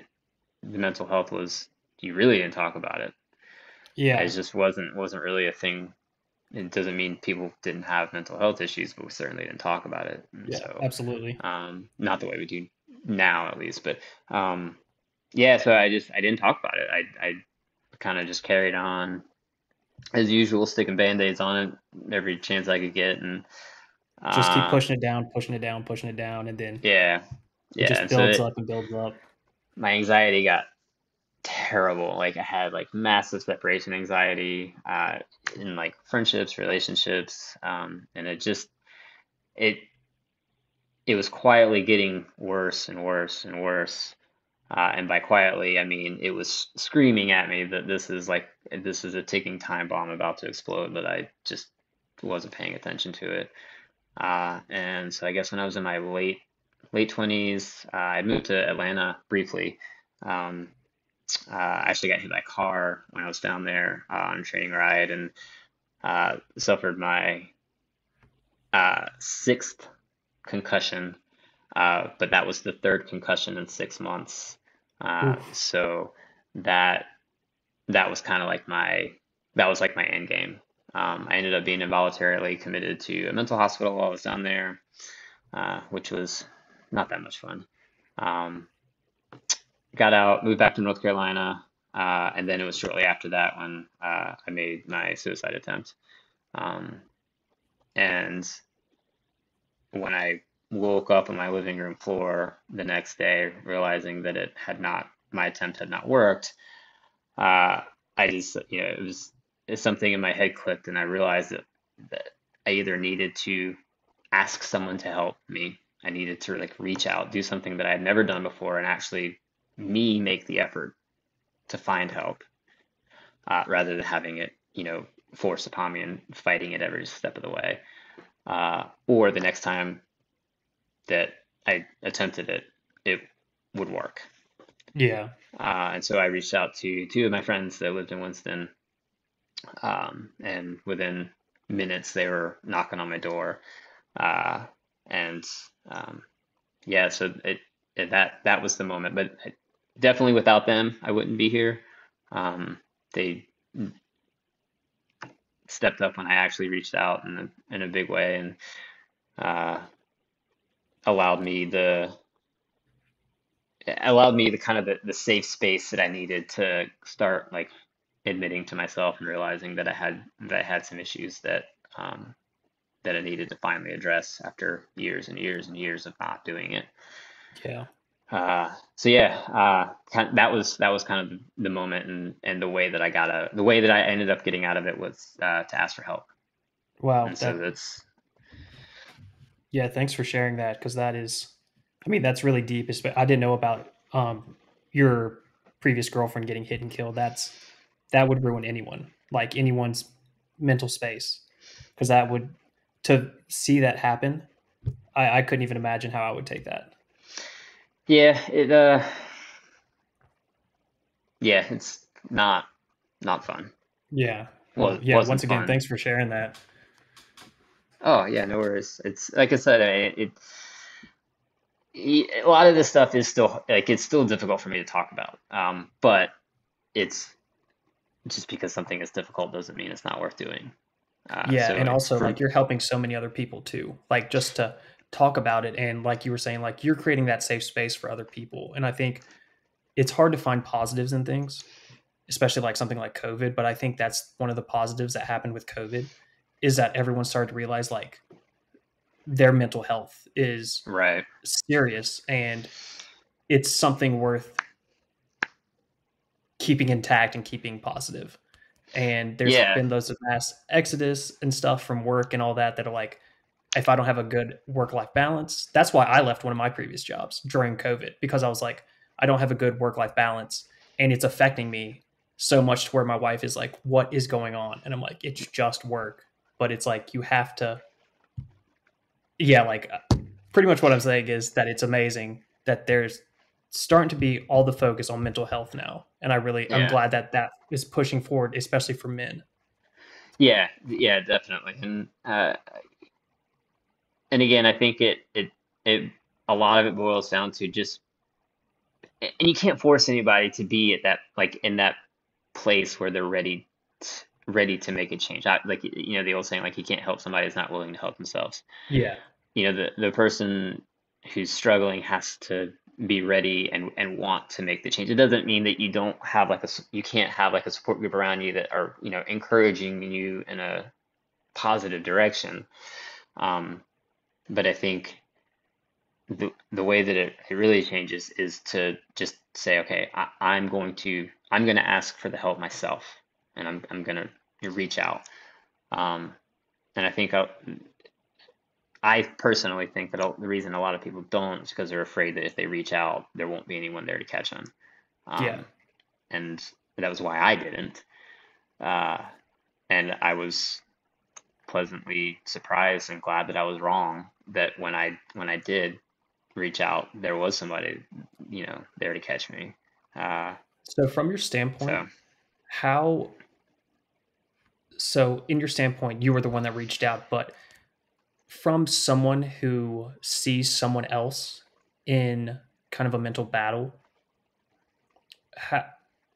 mental health was, you really didn't talk about it. Yeah, it just wasn't really a thing. It doesn't mean people didn't have mental health issues, but we certainly didn't talk about it. And yeah, so, absolutely. Not the way we do now, at least. But yeah, so I didn't talk about it. I kind of just carried on as usual, sticking Band-Aids on it every chance I could get, and just keep pushing it down, and then it just builds up and builds up. My anxiety got terrible. Like I had like massive separation anxiety in like friendships, relationships, and it was quietly getting worse and worse and worse. And by quietly, I mean it was screaming at me that this is a ticking time bomb about to explode, but I just wasn't paying attention to it. And so I guess when I was in my late 20s, I moved to Atlanta briefly. I actually got hit by a car when I was down there on a training ride, and suffered my sixth concussion. But that was the third concussion in 6 months. So that was kind of like my end game. I ended up being involuntarily committed to a mental hospital while I was down there, which was not that much fun. Got out, moved back to North Carolina, and then it was shortly after that when I made my suicide attempt. And when I woke up on my living room floor the next day, realizing that my attempt had not worked, I just, you know, it's something in my head clicked, and I realized that I either needed to ask someone to help me. I needed to like reach out, do something that I had never done before, and actually me make the effort to find help, rather than having it, you know, forced upon me and fighting it every step of the way. Or the next time that I attempted it, it would work. Yeah. And so I reached out to two of my friends that lived in Winston. And within minutes they were knocking on my door. So that was the moment, but definitely without them, I wouldn't be here. They stepped up when I actually reached out in a big way, and allowed me the kind of the safe space that I needed to start like admitting to myself and realizing that I had some issues that I needed to finally address after years and years and years of not doing it. Yeah. That was kind of the moment, and the way that I ended up getting out of it was to ask for help. Wow. And so that's. Yeah, thanks for sharing that, because that's really deep. I didn't know about your previous girlfriend getting hit and killed. That would ruin anyone, like anyone's mental space, because to see that happen, I couldn't even imagine how I would take that. Yeah, it's not fun. Yeah. Well, yeah. Once again, fun. Thanks for sharing that. Oh yeah, no worries. It's like I said, a lot of this stuff is still like, it's still difficult for me to talk about. But it's just because something is difficult doesn't mean it's not worth doing. So and also like you're helping so many other people too, like just to talk about it. And like you were saying, like you're creating that safe space for other people. And I think it's hard to find positives in things, especially like something like COVID. But I think that's one of the positives that happened with COVID, is that everyone started to realize like their mental health is serious, and it's something worth keeping intact and keeping positive. And there's been those mass exodus and stuff from work and all that are like, if I don't have a good work-life balance, that's why I left one of my previous jobs during COVID, because I was like, I don't have a good work-life balance and it's affecting me so much, to where my wife is like, what is going on? And I'm like, it's just work. But it's like, you have to, pretty much what I'm saying is that it's amazing that there's starting to be all the focus on mental health now. And I really, I'm glad that that is pushing forward, especially for men. Yeah. Yeah, definitely. And again, I think it a lot of it boils down to just, and you can't force anybody to be at that, like in that place where they're ready to make a change. Like, you know, the old saying, like, you can't help somebody who's not willing to help themselves. Yeah. You know, the person who's struggling has to be ready and want to make the change. It doesn't mean that you don't have like you can't have like a support group around you that are, you know, encouraging you in a positive direction. But I think the way that it really changes is to just say, okay, I'm going to ask for the help myself, and I'm going to reach out. And I think I personally think that the reason a lot of people don't is because they're afraid that if they reach out, there won't be anyone there to catch them. And that was why I didn't. And I was pleasantly surprised and glad that I was wrong, that when I did reach out, there was somebody, you know, there to catch me. So in your standpoint, you were the one that reached out, but from someone who sees someone else in kind of a mental battle,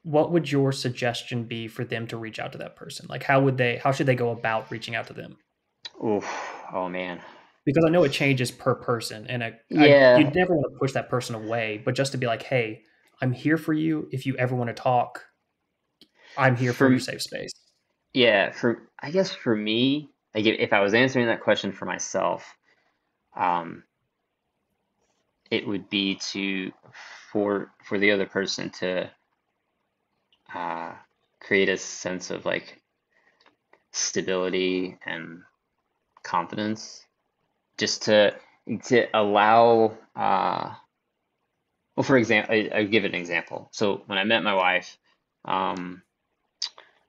what would your suggestion be for them to reach out to that person? Like, how should they go about reaching out to them? Oh man. Because I know it changes per person, and you'd never want to push that person away, but just to be like, hey, I'm here for you. If you ever want to talk, I'm here for your safe space. Yeah. I guess for me, like if I was answering that question for myself, it would be for the other person to create a sense of like stability and confidence, just to allow, for example, I'll give an example. So when I met my wife,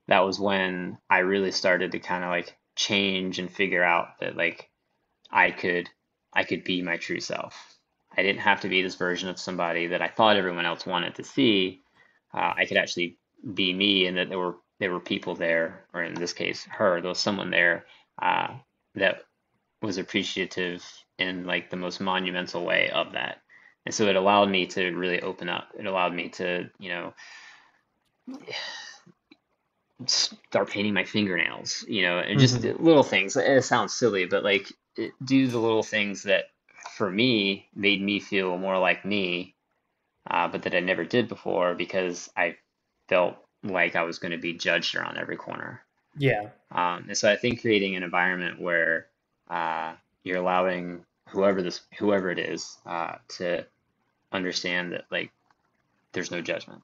that was when I really started to kind of like change and figure out that like I could be my true self. I didn't have to be this version of somebody that I thought everyone else wanted to see. I could actually be me, and that there were people there, or in this case, her. There was someone there that was appreciative in like the most monumental way of that. And so it allowed me to really open up. It allowed me to, you know, start painting my fingernails, you know, and just little things. It sounds silly, but like do the little things that for me made me feel more like me, but that I never did before because I felt like I was going to be judged around every corner. Yeah. And so I think creating an environment where you're allowing whoever it is, to understand that like there's no judgment.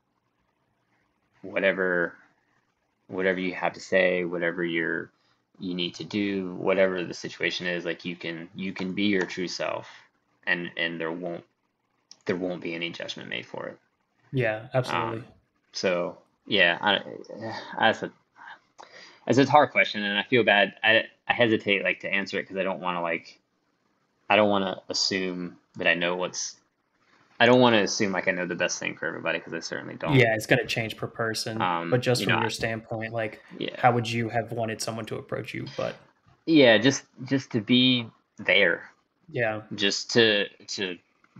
Whatever you have to say, whatever you need to do, whatever the situation is, like you can be your true self, and there won't be any judgment made for it. Yeah, absolutely. So yeah, that's a hard question, and I feel bad. I hesitate like to answer it because I don't want to assume that I know I don't want to assume like I know the best thing for everybody, because I certainly don't. Yeah, it's going to change per person. But just from your standpoint, like how would you have wanted someone to approach you? But yeah, just to be there. Yeah. Just to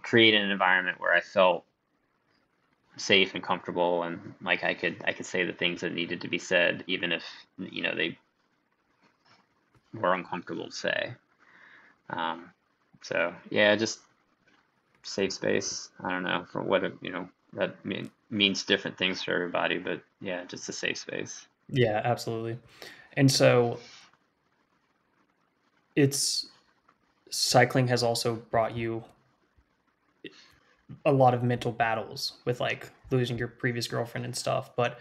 create an environment where I felt safe and comfortable, and like I could say the things that needed to be said, even if, you know, they were uncomfortable to say. So yeah, just safe space. I don't know for what, you know, that means different things for everybody, but yeah, just a safe space. Yeah, absolutely. And so cycling has also brought you a lot of mental battles with like losing your previous girlfriend and stuff, but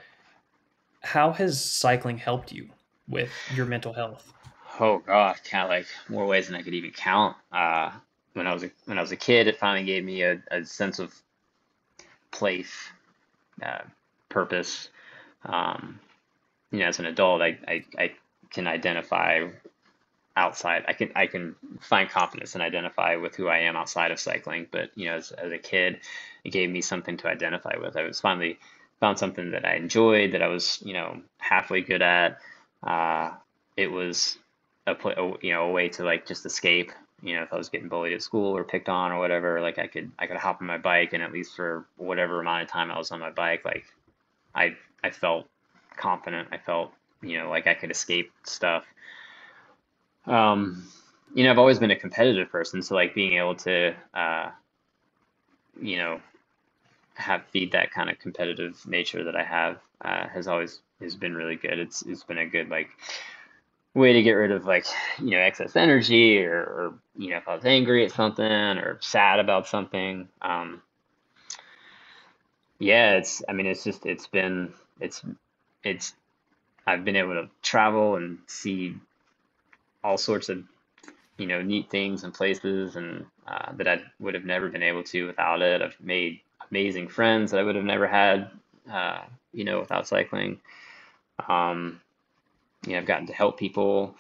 how has cycling helped you with your mental health? Oh God, kind of like more ways than I could even count. When I was a kid, it finally gave me a sense of place, purpose. You know, as an adult, I can identify outside. I can find confidence and identify with who I am outside of cycling. But, you know, as a kid, it gave me something to identify with. I was finally found something that I enjoyed, that I was, you know, halfway good at. It was a way to like just escape. You know, if I was getting bullied at school or picked on or whatever, like I could hop on my bike, and at least for whatever amount of time I was on my bike, like I felt confident. I felt, you know, like I could escape stuff. You know, I've always been a competitive person. So like being able to, you know, feed that kind of competitive nature that I have, has been really good. It's been a good, like, way to get rid of, like, you know, excess energy, or, you know, if I was angry at something or sad about something. Yeah, I've been able to travel and see all sorts of, you know, neat things and places, and that I would have never been able to without it. I've made amazing friends that I would have never had, you know, without cycling. You know, I've gotten to help people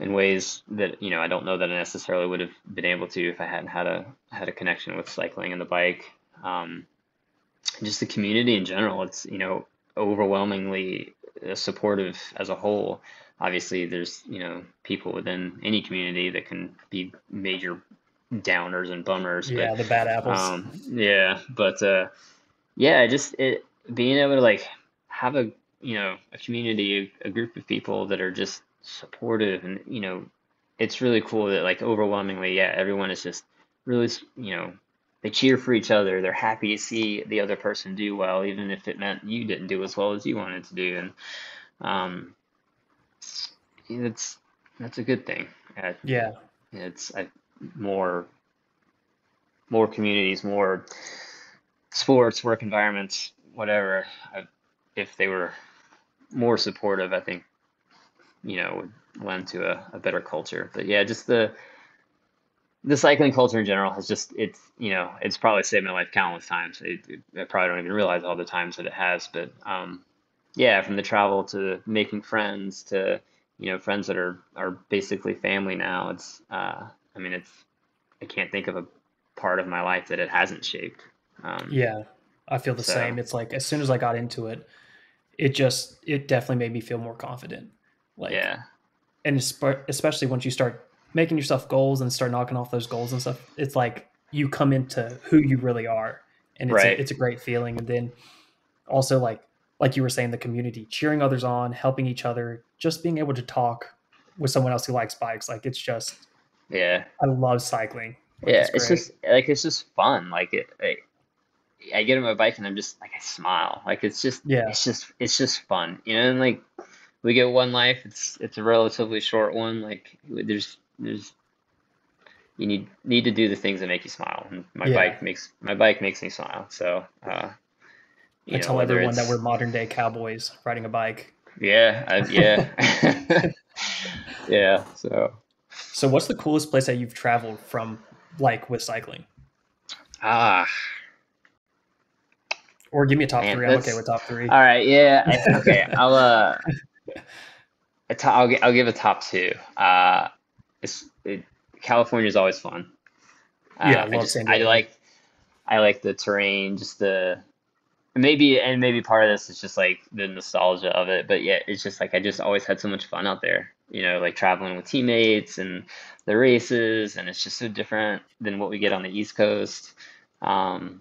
in ways that, you know, I don't know that I necessarily would have been able to if I hadn't had a connection with cycling and the bike. Just the community in general, it's, you know, overwhelmingly supportive as a whole. Obviously there's, you know, people within any community that can be major downers and bummers. Yeah, but, the bad apples. Yeah. But, yeah, just being able to like have a, you know, a community, a group of people that are just supportive, and, you know, it's really cool that like overwhelmingly, yeah, everyone is just really, you know, they cheer for each other. They're happy to see the other person do well, even if it meant you didn't do as well as you wanted to do. And, that's a good thing. Yeah. It's more communities, more sports, work environments, whatever. If they were more supportive, I think, you know, would lend to a better culture. But yeah, just the cycling culture in general has just, it's, you know, it's probably saved my life countless times. I probably don't even realize all the times that it has, but, yeah, from the travel to making friends to, you know, friends that are basically family now. It's, I mean, I can't think of a part of my life that it hasn't shaped. Yeah, I feel the same. It's like, as soon as I got into it, it definitely made me feel more confident. Like, yeah. And especially once you start making yourself goals and start knocking off those goals and stuff, it's like you come into who you really are, and it's, right. It's a great feeling. And then also like you were saying, the community, cheering others on, helping each other, just being able to talk with someone else who likes bikes. Like, it's just, yeah, I love cycling. Like, yeah. It's just like, it's just fun. Like I get on my bike and I'm just like, I smile. Like, it's just, yeah, it's just fun, you know? And like, we get one life, it's a relatively short one. Like you need to do the things that make you smile. And my bike makes me smile. So, I tell everyone that we're modern day cowboys riding a bike. Yeah. Yeah. Yeah. So what's the coolest place that you've traveled from, like, with cycling? Or give me a top three. I'm okay with top three. All right. Yeah. Okay. I'll give a top two. California is always fun. Yeah. I like the terrain, just the, Maybe part of this is just like the nostalgia of it, but yeah, it's just like, I just always had so much fun out there, you know, like traveling with teammates and the races, and it's just so different than what we get on the East Coast. I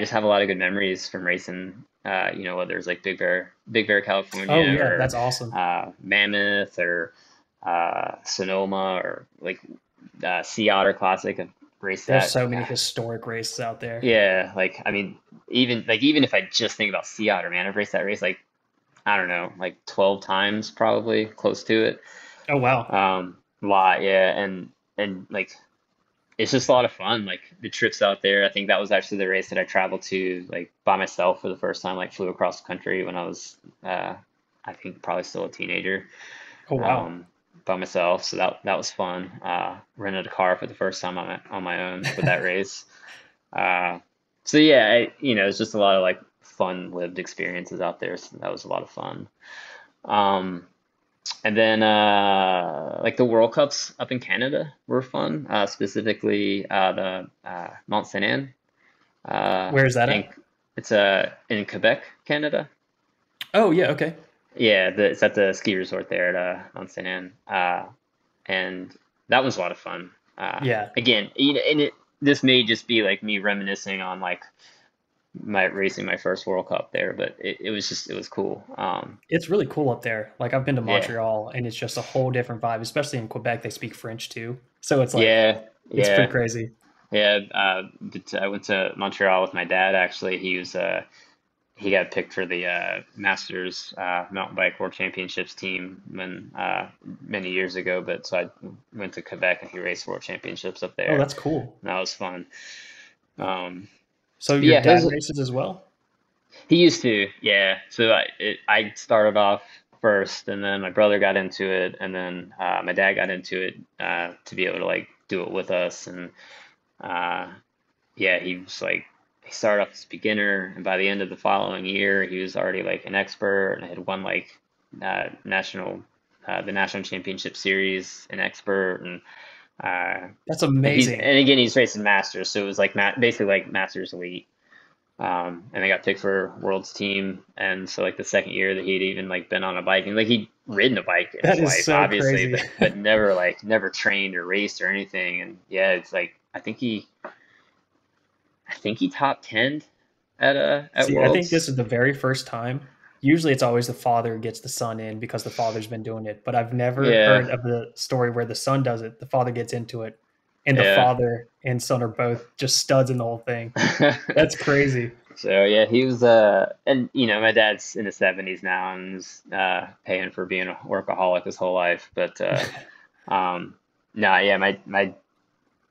just have a lot of good memories from racing, you know, whether it's like Big Bear, California, oh, yeah, or, that's awesome. Mammoth or, Sonoma, or like, Sea Otter Classic. There's so many historic races out there. Yeah, like, I mean, even if I just think about Sea Otter, man, I've raced that race like, I don't know, like 12 times, probably close to it. Oh wow. A lot, yeah, and like, it's just a lot of fun. Like the trips out there, I think that was actually the race that I traveled to like by myself for the first time. Like flew across the country when I was, I think probably still a teenager. Oh wow. By myself, so that was fun. Rented a car for the first time on my own for that race. So yeah, you know, it's just a lot of like fun lived experiences out there. So that was a lot of fun. And then like the World Cups up in Canada were fun, specifically the Mont-Saint-Anne. Where is that at? It's in Quebec, Canada. Oh, yeah, okay. Yeah, it's at the ski resort there at Mont-Saint-Anne. And that was a lot of fun. Yeah. Again, and this may just be like me reminiscing on like my racing my first World Cup there, but it was cool. It's really cool up there. Like I've been to Montreal and it's just a whole different vibe, especially in Quebec. They speak French too. So it's like, it's pretty crazy. Yeah. But I went to Montreal with my dad. Actually, he got picked for the Masters Mountain Bike World Championships team when many years ago. But so I went to Quebec and he raced World Championships up there. Oh, that's cool. And that was fun. So your dad races as well? He used to, yeah. So I started off first, and then my brother got into it, and then my dad got into it to be able to like do it with us. And he was like. He started off as a beginner, and by the end of the following year, he was already like an expert and had won like the national championship series, an expert, and that's amazing. And again, he's racing Masters, so it was like basically like Masters Elite. And I got picked for World's team, and so like the second year that he'd even like been on a bike, and like he'd ridden a bike in his life, so obviously, but never trained or raced or anything. And yeah, it's like I think he top 10 at Worlds. I think this is the very first time. Usually it's always the father gets the son in because the father's been doing it. But I've never heard of the story where the son does it, the father gets into it, and the father and son are both just studs in the whole thing. That's crazy. So, yeah, he was and, you know, my dad's in his 70s now and is paying for being a workaholic his whole life. But, my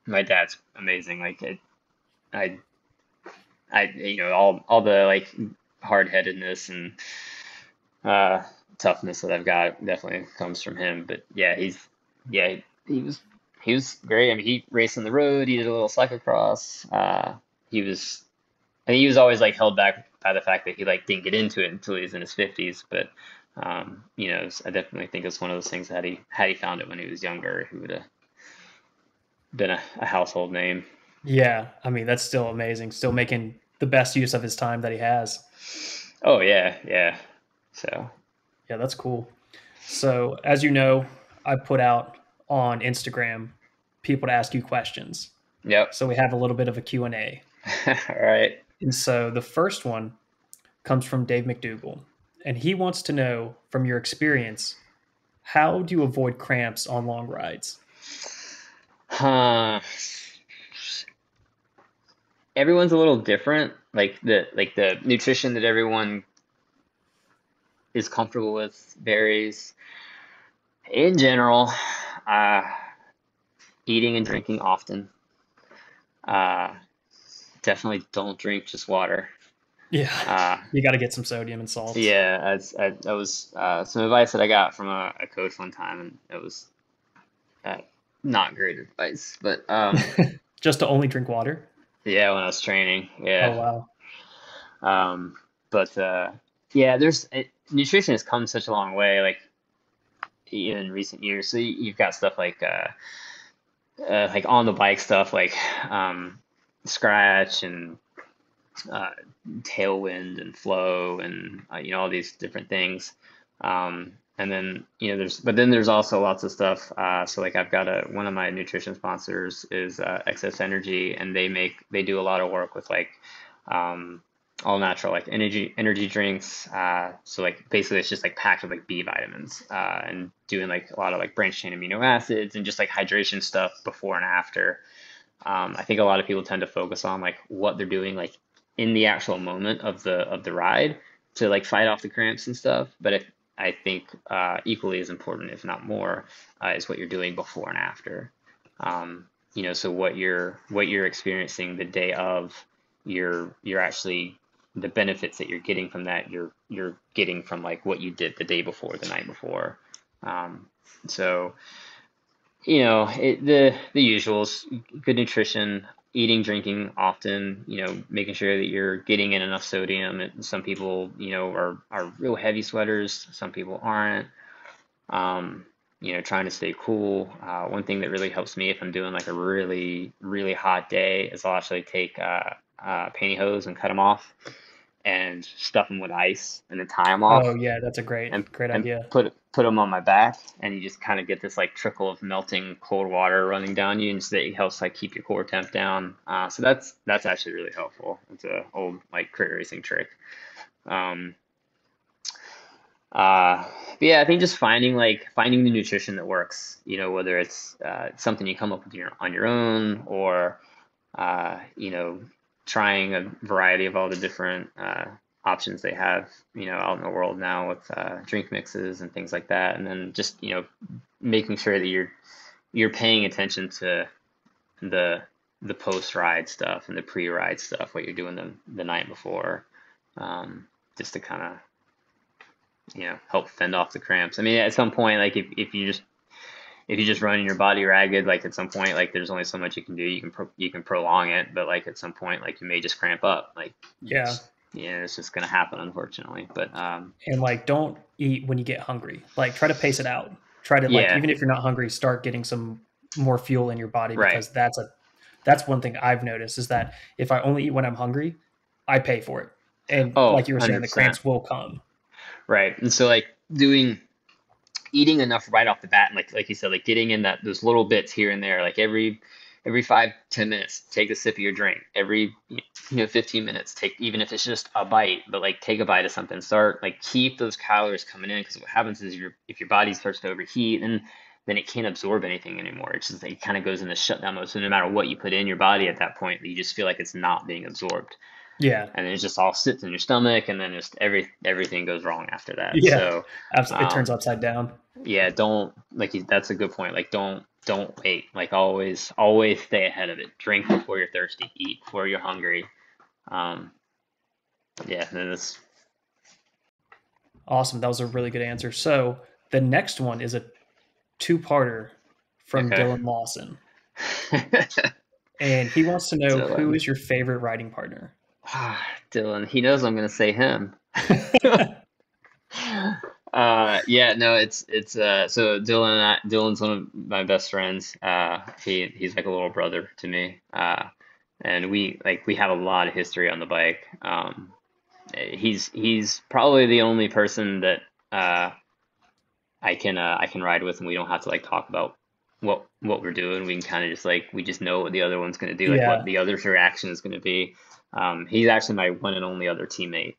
dad's amazing. Like, I you know, all the like hard-headedness and toughness that I've got definitely comes from him. But yeah, he was great. I mean, he raced on the road. He did a little cyclocross. He was always like held back by the fact that he like didn't get into it until he was in his 50s. But you know, I definitely think it's one of those things that had he found it when he was younger, he would have been a household name. Yeah, I mean, that's still amazing. Still making the best use of his time that he has. Oh, yeah. So, yeah, that's cool. So, as you know, I put out on Instagram people to ask you questions. Yep. So, we have a little bit of a Q&A. All right. And so, the first one comes from Dave McDougall. And he wants to know, from your experience, how do you avoid cramps on long rides? Everyone's a little different. Like the nutrition that everyone is comfortable with varies. In general, eating and drinking often. Definitely don't drink just water. Yeah, you got to get some sodium and salt. Yeah, that was some advice that I got from a coach one time, and it was not great advice. But just to only drink water. Yeah, when I was training. Yeah. Oh, wow. Nutrition has come such a long way, like in recent years. So you've got stuff like on the bike stuff, like Scratch and Tailwind and Flow and you know, all these different things. And then, you know, there's also lots of stuff. So like I've got one of my nutrition sponsors is Excess Energy, and they do a lot of work with like all natural, like energy drinks. So like basically it's just like packed with like B vitamins and doing like a lot of like branched chain amino acids and just like hydration stuff before and after. I think a lot of people tend to focus on like what they're doing, like in the actual moment of the ride to like fight off the cramps and stuff. But I think equally as important, if not more, is what you're doing before and after. You know, so what you're experiencing the day of, you're actually the benefits that you're getting from that you're getting from like what you did the day before, the night before. So, you know, the usuals: good nutrition, eating, drinking often, you know, making sure that you're getting in enough sodium. Some people, you know, are real heavy sweaters. Some people aren't. you know, trying to stay cool. One thing that really helps me if I'm doing like a really, really hot day is I'll actually take pantyhose and cut them off and stuff them with ice and then tie them off. Oh yeah, that's a great idea. Put them on my back, and you just kind of get this like trickle of melting cold water running down you, and so that it helps like keep your core temp down. So that's actually really helpful. It's a old like crit racing trick. But yeah, I think just finding the nutrition that works, you know, whether it's something you come up with on your own, or you know, trying a variety of all the different options they have, you know, out in the world now with drink mixes and things like that. And then just, you know, making sure that you're paying attention to the post-ride stuff and the pre-ride stuff, what you're doing the night before, just to kind of, you know, help fend off the cramps. I mean, at some point, like if you just run your body ragged, like at some point, like there's only so much you can do. You can prolong it, but like at some point, like you may just cramp up. Like, yeah, yeah, it's just gonna happen, unfortunately. But and like, don't eat when you get hungry. Like, try to pace it out. Try to like, even if you're not hungry, start getting some more fuel in your body, because that's one thing I've noticed is that if I only eat when I'm hungry, I pay for it, and like you were saying, 100%. The cramps will come. Right, and so like eating enough right off the bat, and like you said, like getting in those little bits here and there, like every 5-10 minutes, take a sip of your drink. Every 15 minutes, take, even if it's just a bite, but like take a bite of something. Start like keep those calories coming in, because what happens is if your body starts to overheat, and then it can't absorb anything anymore. It's just it kind of goes into shutdown mode. So no matter what you put in your body at that point, you just feel like it's not being absorbed. Yeah, and it just all sits in your stomach, and then just everything goes wrong after that. Yeah, so, absolutely, it turns upside down. Yeah, don't like that's a good point. Like don't wait. Like always stay ahead of it. Drink before you're thirsty. Eat before you're hungry. Yeah, and that's awesome. That was a really good answer. So the next one is a two-parter from Dylan Lawson, and he wants to know who is your favorite riding partner. Dylan, he knows I'm gonna say him. Yeah, no, it's so Dylan's one of my best friends. He's like a little brother to me. And we have a lot of history on the bike. He's probably the only person that I can ride with, and we don't have to like talk about what we're doing. We can kind of just like, we just know what the other one's gonna do, like what the other's reaction is gonna be. He's actually my one and only other teammate.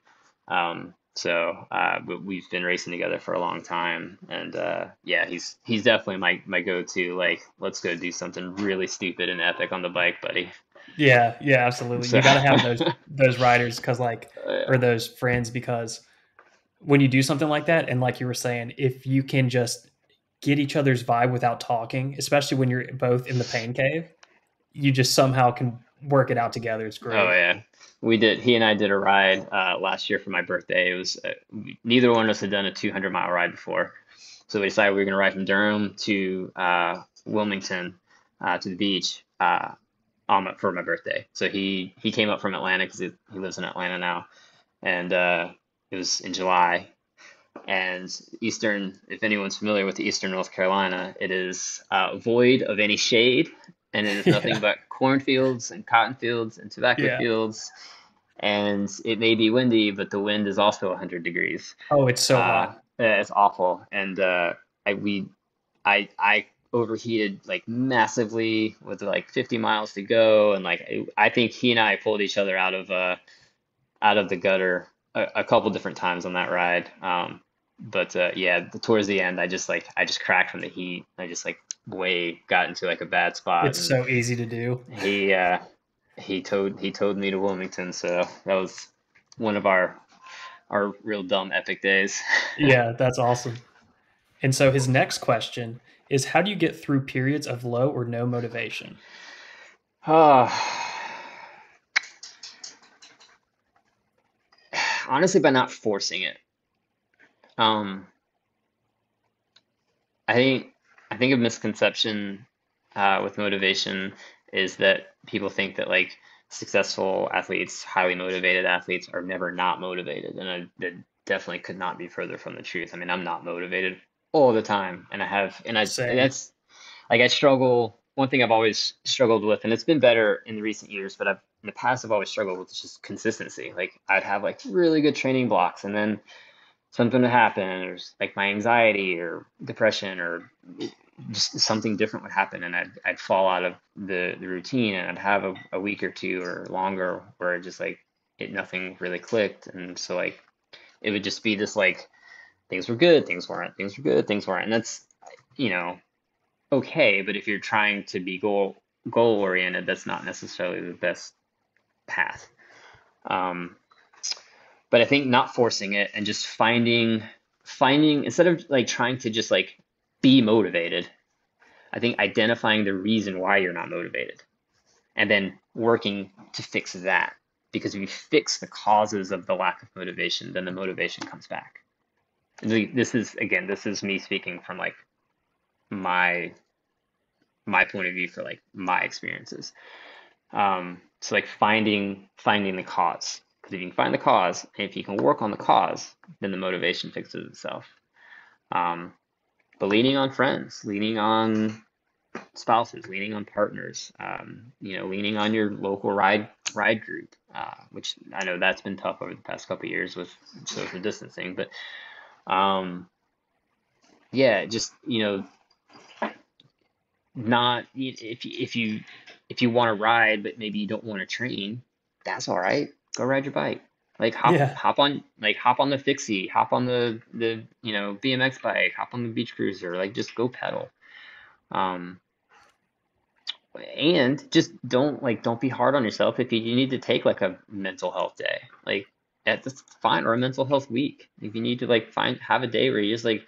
We've been racing together for a long time, and, yeah, he's definitely my go-to, like, let's go do something really stupid and epic on the bike, buddy. Yeah. Yeah, absolutely. So. You got to have those riders, cause like, or those friends, because when you do something like that, and like you were saying, if you can just get each other's vibe without talking, especially when you're both in the pain cave, you just somehow can work it out together. It's great. Oh yeah, he and I did a ride last year for my birthday. It was neither one of us had done a 200-mile ride before, so we decided we were gonna ride from Durham to Wilmington to the beach for my birthday. So he came up from Atlanta, because he lives in Atlanta now, and it was in July. And Eastern, if anyone's familiar with the Eastern North Carolina, it is void of any shade, and it is nothing but cornfields and cotton fields and tobacco fields. And it may be windy, but the wind is also 100 degrees. Oh, it's so hot. It's awful. And I overheated like massively with like 50 miles to go, and like I think he and I pulled each other out of the gutter a couple different times on that ride. Towards the end, I just cracked from the heat. I just like way got into like a bad spot. It's so easy to do. He towed me to Wilmington, so that was one of our real dumb epic days. Yeah, that's awesome. And so his next question is, how do you get through periods of low or no motivation? Honestly, by not forcing it. I think a misconception with motivation is that people think that like successful athletes, highly motivated athletes, are never not motivated, and that definitely could not be further from the truth. I mean, I'm not motivated all the time. And I have, and I, and that's like, I struggle. One thing I've always struggled with, and it's been better in the recent years, but I've, in the past, I've always struggled with just consistency. Like I'd have like really good training blocks, and then something would happen, or like my anxiety or depression or just something different would happen, and I'd fall out of the routine, and I'd have a week or two or longer where it just like nothing really clicked. And so like it would just be this like things were good, things weren't, things were good, things weren't. And that's, you know, okay, but if you're trying to be goal oriented, that's not necessarily the best path. But I think not forcing it and just finding instead of like trying to just like be motivated, I think identifying the reason why you're not motivated and then working to fix that. Because if you fix the causes of the lack of motivation, then the motivation comes back. This is, again, this is me speaking from like my point of view for like my experiences. So like finding the cause. Because if you can find the cause, and if you can work on the cause, then the motivation fixes itself. But leaning on friends, leaning on spouses, leaning on partners, you know, leaning on your local ride group, which I know that's been tough over the past couple of years with social distancing, but yeah, just, you know, not if you want to ride, but maybe you don't want to train, that's all right. Go ride your bike. Like hop on the fixie, hop on the you know, BMX bike, hop on the beach cruiser, like just go pedal. And just don't be hard on yourself. If you need to take like a mental health day, like that's fine, or a mental health week. If you need to like have a day where you just like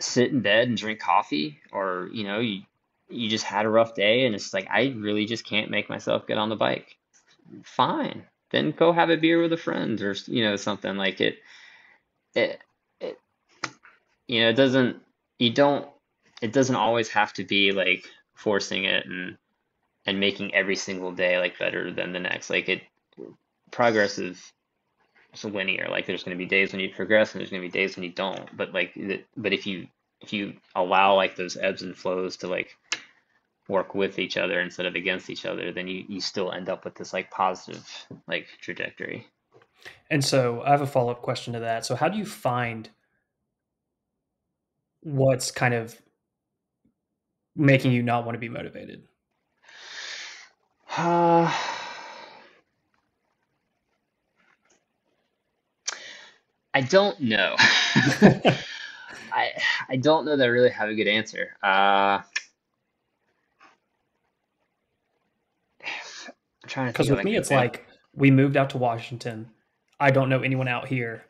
sit in bed and drink coffee, or, you know, you just had a rough day and it's like, I really just can't make myself get on the bike. Fine. Then go have a beer with a friend, or, you know, something like it, you know, it doesn't always have to be like forcing it and making every single day like better than the next. Like progress is linear. Like there's going to be days when you progress and there's going to be days when you don't, but like, but if you allow like those ebbs and flows to like work with each other instead of against each other, then you still end up with this like positive like trajectory. And so I have a follow-up question to that. So how do you find what's kind of making you not want to be motivated? I don't know. I don't know that I really have a good answer. I'm trying to think. Because with me, it's like we moved out to Washington. I don't know anyone out here.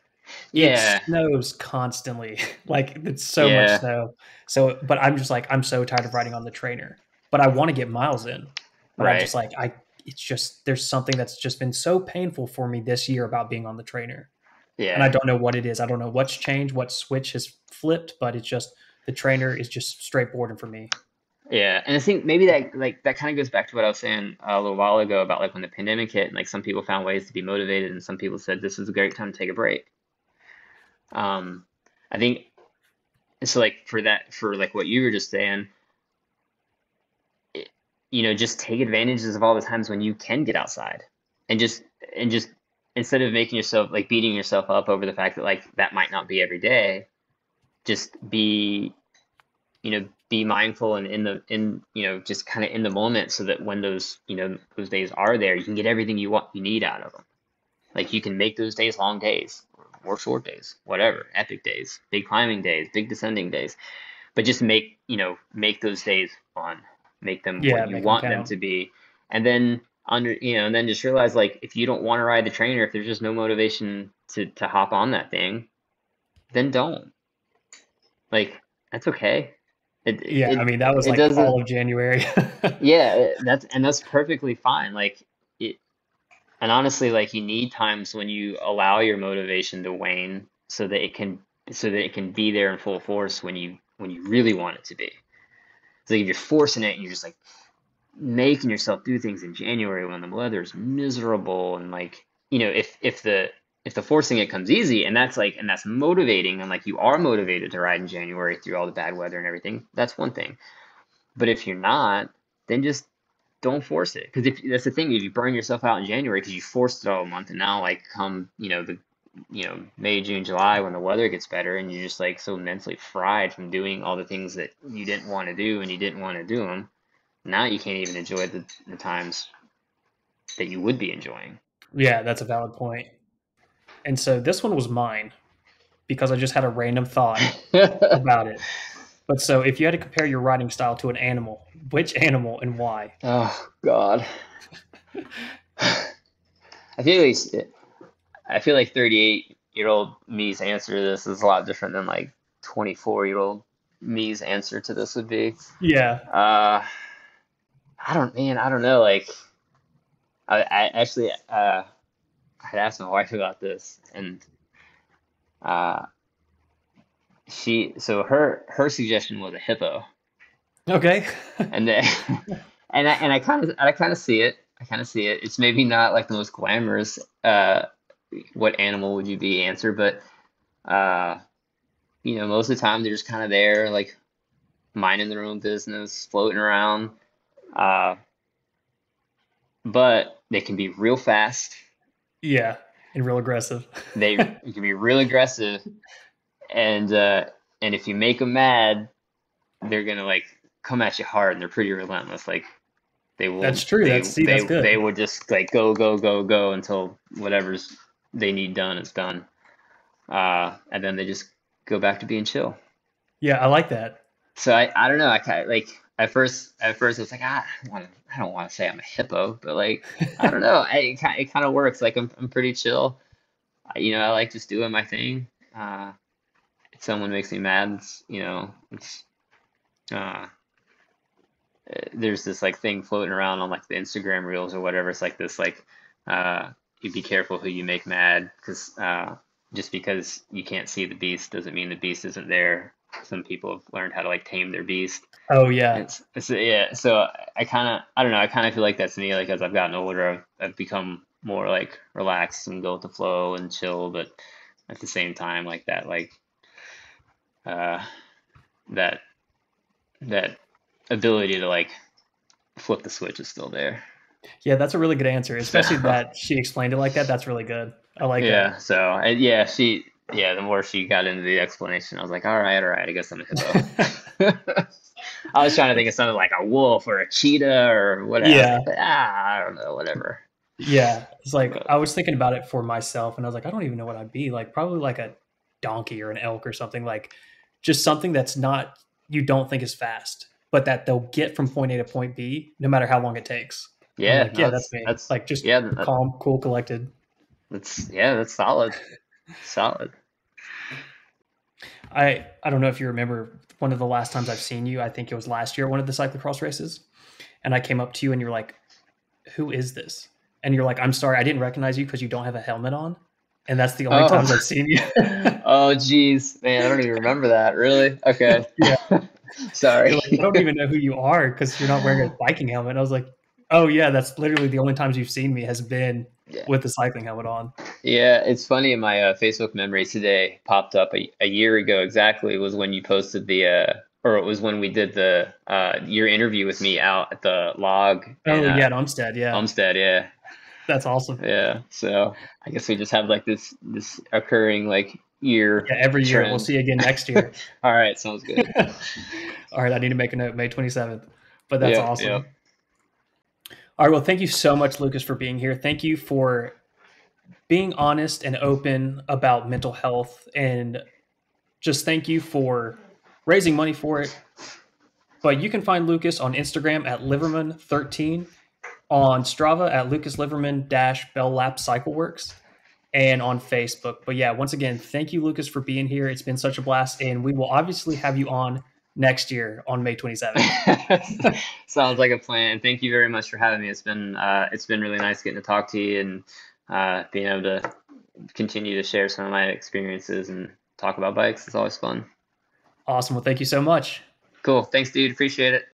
Yeah. It snows constantly. Like it's so much snow. So, but I'm just like, I'm so tired of riding on the trainer, but I want to get miles in. But right. I'm just like, it's just, there's something that's just been so painful for me this year about being on the trainer. Yeah. And I don't know what it is. I don't know what's changed, what switch has flipped, but it's just, the trainer is just straight boredom for me. Yeah. And I think maybe that kind of goes back to what I was saying a little while ago about like when the pandemic hit and like some people found ways to be motivated and some people said, this is a great time to take a break. I think so like for what you were just saying, you know, just take advantages of all the times when you can get outside and just instead of making yourself like beating yourself up over the fact that like that might not be every day, just be, you know, be mindful and just kind of in the moment so that when those, you know, those days are there, you can get everything you need out of them. Like you can make those days long days or short days, whatever, epic days, big climbing days, big descending days, but just make those days fun, make them what you want them to be. And then and then just realize like, if you don't want to ride the trainer, if there's just no motivation to hop on that thing, then don't. Like, that's okay. That was like all of January. Yeah. That's perfectly fine. Like, and honestly, like you need times when you allow your motivation to wane so that it can be there in full force when you really want it to be. So like if you're forcing it and you're just like making yourself do things in January when the weather's miserable and like, you know, if the if the forcing it comes easy and that's like, and that's motivating, and like you are motivated to ride in January through all the bad weather and everything, that's one thing. But if you're not, then just don't force it. Because if that's the thing, if you burn yourself out in January because you forced it all month, and now like come, you know, the, you know, May, June, July, when the weather gets better, and you're just like so mentally fried from doing all the things that you didn't want to do, and you didn't want to do them. Now you can't even enjoy the times that you would be enjoying. Yeah, that's a valid point. And so this one was mine because I just had a random thought about it. But so if you had to compare your riding style to an animal, which animal and why? Oh, God. I feel like 38-year-old me's answer to this is a lot different than like 24-year-old me's answer to this would be. Yeah. I don't know. Like I actually I had asked my wife about this, and her suggestion was a hippo. Okay. And I kind of see it. It's maybe not like the most glamorous what animal would you be answer, but you know, most of the time they're just kind of there, like minding their own business, floating around. But they can be real fast. Yeah, and real aggressive. They can be real aggressive, and if you make them mad, they're gonna like come at you hard, and they're pretty relentless. Like they will. That's true. That's good. They will just like go until whatever's they need done is done, and then they just go back to being chill. Yeah, I like that. So I don't know. I kind of like. At first, it's like I don't want to say I'm a hippo, but like I don't know. It kind of works. Like I'm pretty chill. You know, I like just doing my thing. If someone makes me mad, there's this like thing floating around on like the Instagram reels or whatever. It's like this like you be careful who you make mad, because just because you can't see the beast doesn't mean the beast isn't there. Some people have learned how to like tame their beast. Oh yeah. So I kind of feel like that's me. Like as I've gotten older, I've become more like relaxed and go with the flow and chill. But at the same time, like that, that ability to like flip the switch is still there. Yeah. That's a really good answer. Especially that she explained it like that. That's really good. I like that. So yeah, the more she got into the explanation, I was like, all right, I guess I'm a hippo. I was trying to think of something like a wolf or a cheetah or whatever. Yeah. I don't know, whatever. Yeah. It's like, I was thinking about it for myself, and I was like, I don't even know what I'd be. Like, probably like a donkey or an elk or something. Like, just something that's not, you don't think is fast, but that they'll get from point A to point B no matter how long it takes. Yeah. Like, that's me. That's like just calm, cool, collected. That's solid. Solid. I don't know if you remember one of the last times I've seen you. I think it was last year at one of the cyclocross races, and I came up to you and you're like, "Who is this?" And you're like, "I'm sorry, I didn't recognize you because you don't have a helmet on." And that's the only times I've seen you. Oh, geez, man, I don't even remember that. Really? Okay. Yeah. Sorry. You're like, I don't even know who you are because you're not wearing a biking helmet. And I was like, oh yeah, that's literally the only times you've seen me has been with the cycling helmet on. Yeah, it's funny. In my Facebook memories today popped up a year ago exactly was when you posted or it was when we did the your interview with me out at the log. At Olmsted. Yeah. Olmsted. Yeah. That's awesome. Yeah. So I guess we just have like this occurring like year. Yeah, every year. Trend. We'll see you again next year. All right. Sounds good. All right. I need to make a note. May 27th. But that's awesome. Yeah. All right. Well, thank you so much, Lucas, for being here. Thank you for being honest and open about mental health, and just thank you for raising money for it. But you can find Lucas on Instagram at Livermon13, on Strava at Lucas Livermon-Bell Lap Cycleworks, and on Facebook. But yeah, once again, thank you, Lucas, for being here. It's been such a blast, and we will obviously have you on next year on May 27th. Sounds like a plan. Thank you very much for having me. It's been really nice getting to talk to you, and being able to continue to share some of my experiences and talk about bikes. It's always fun. Awesome. Well, thank you so much. Cool. Thanks, dude. Appreciate it.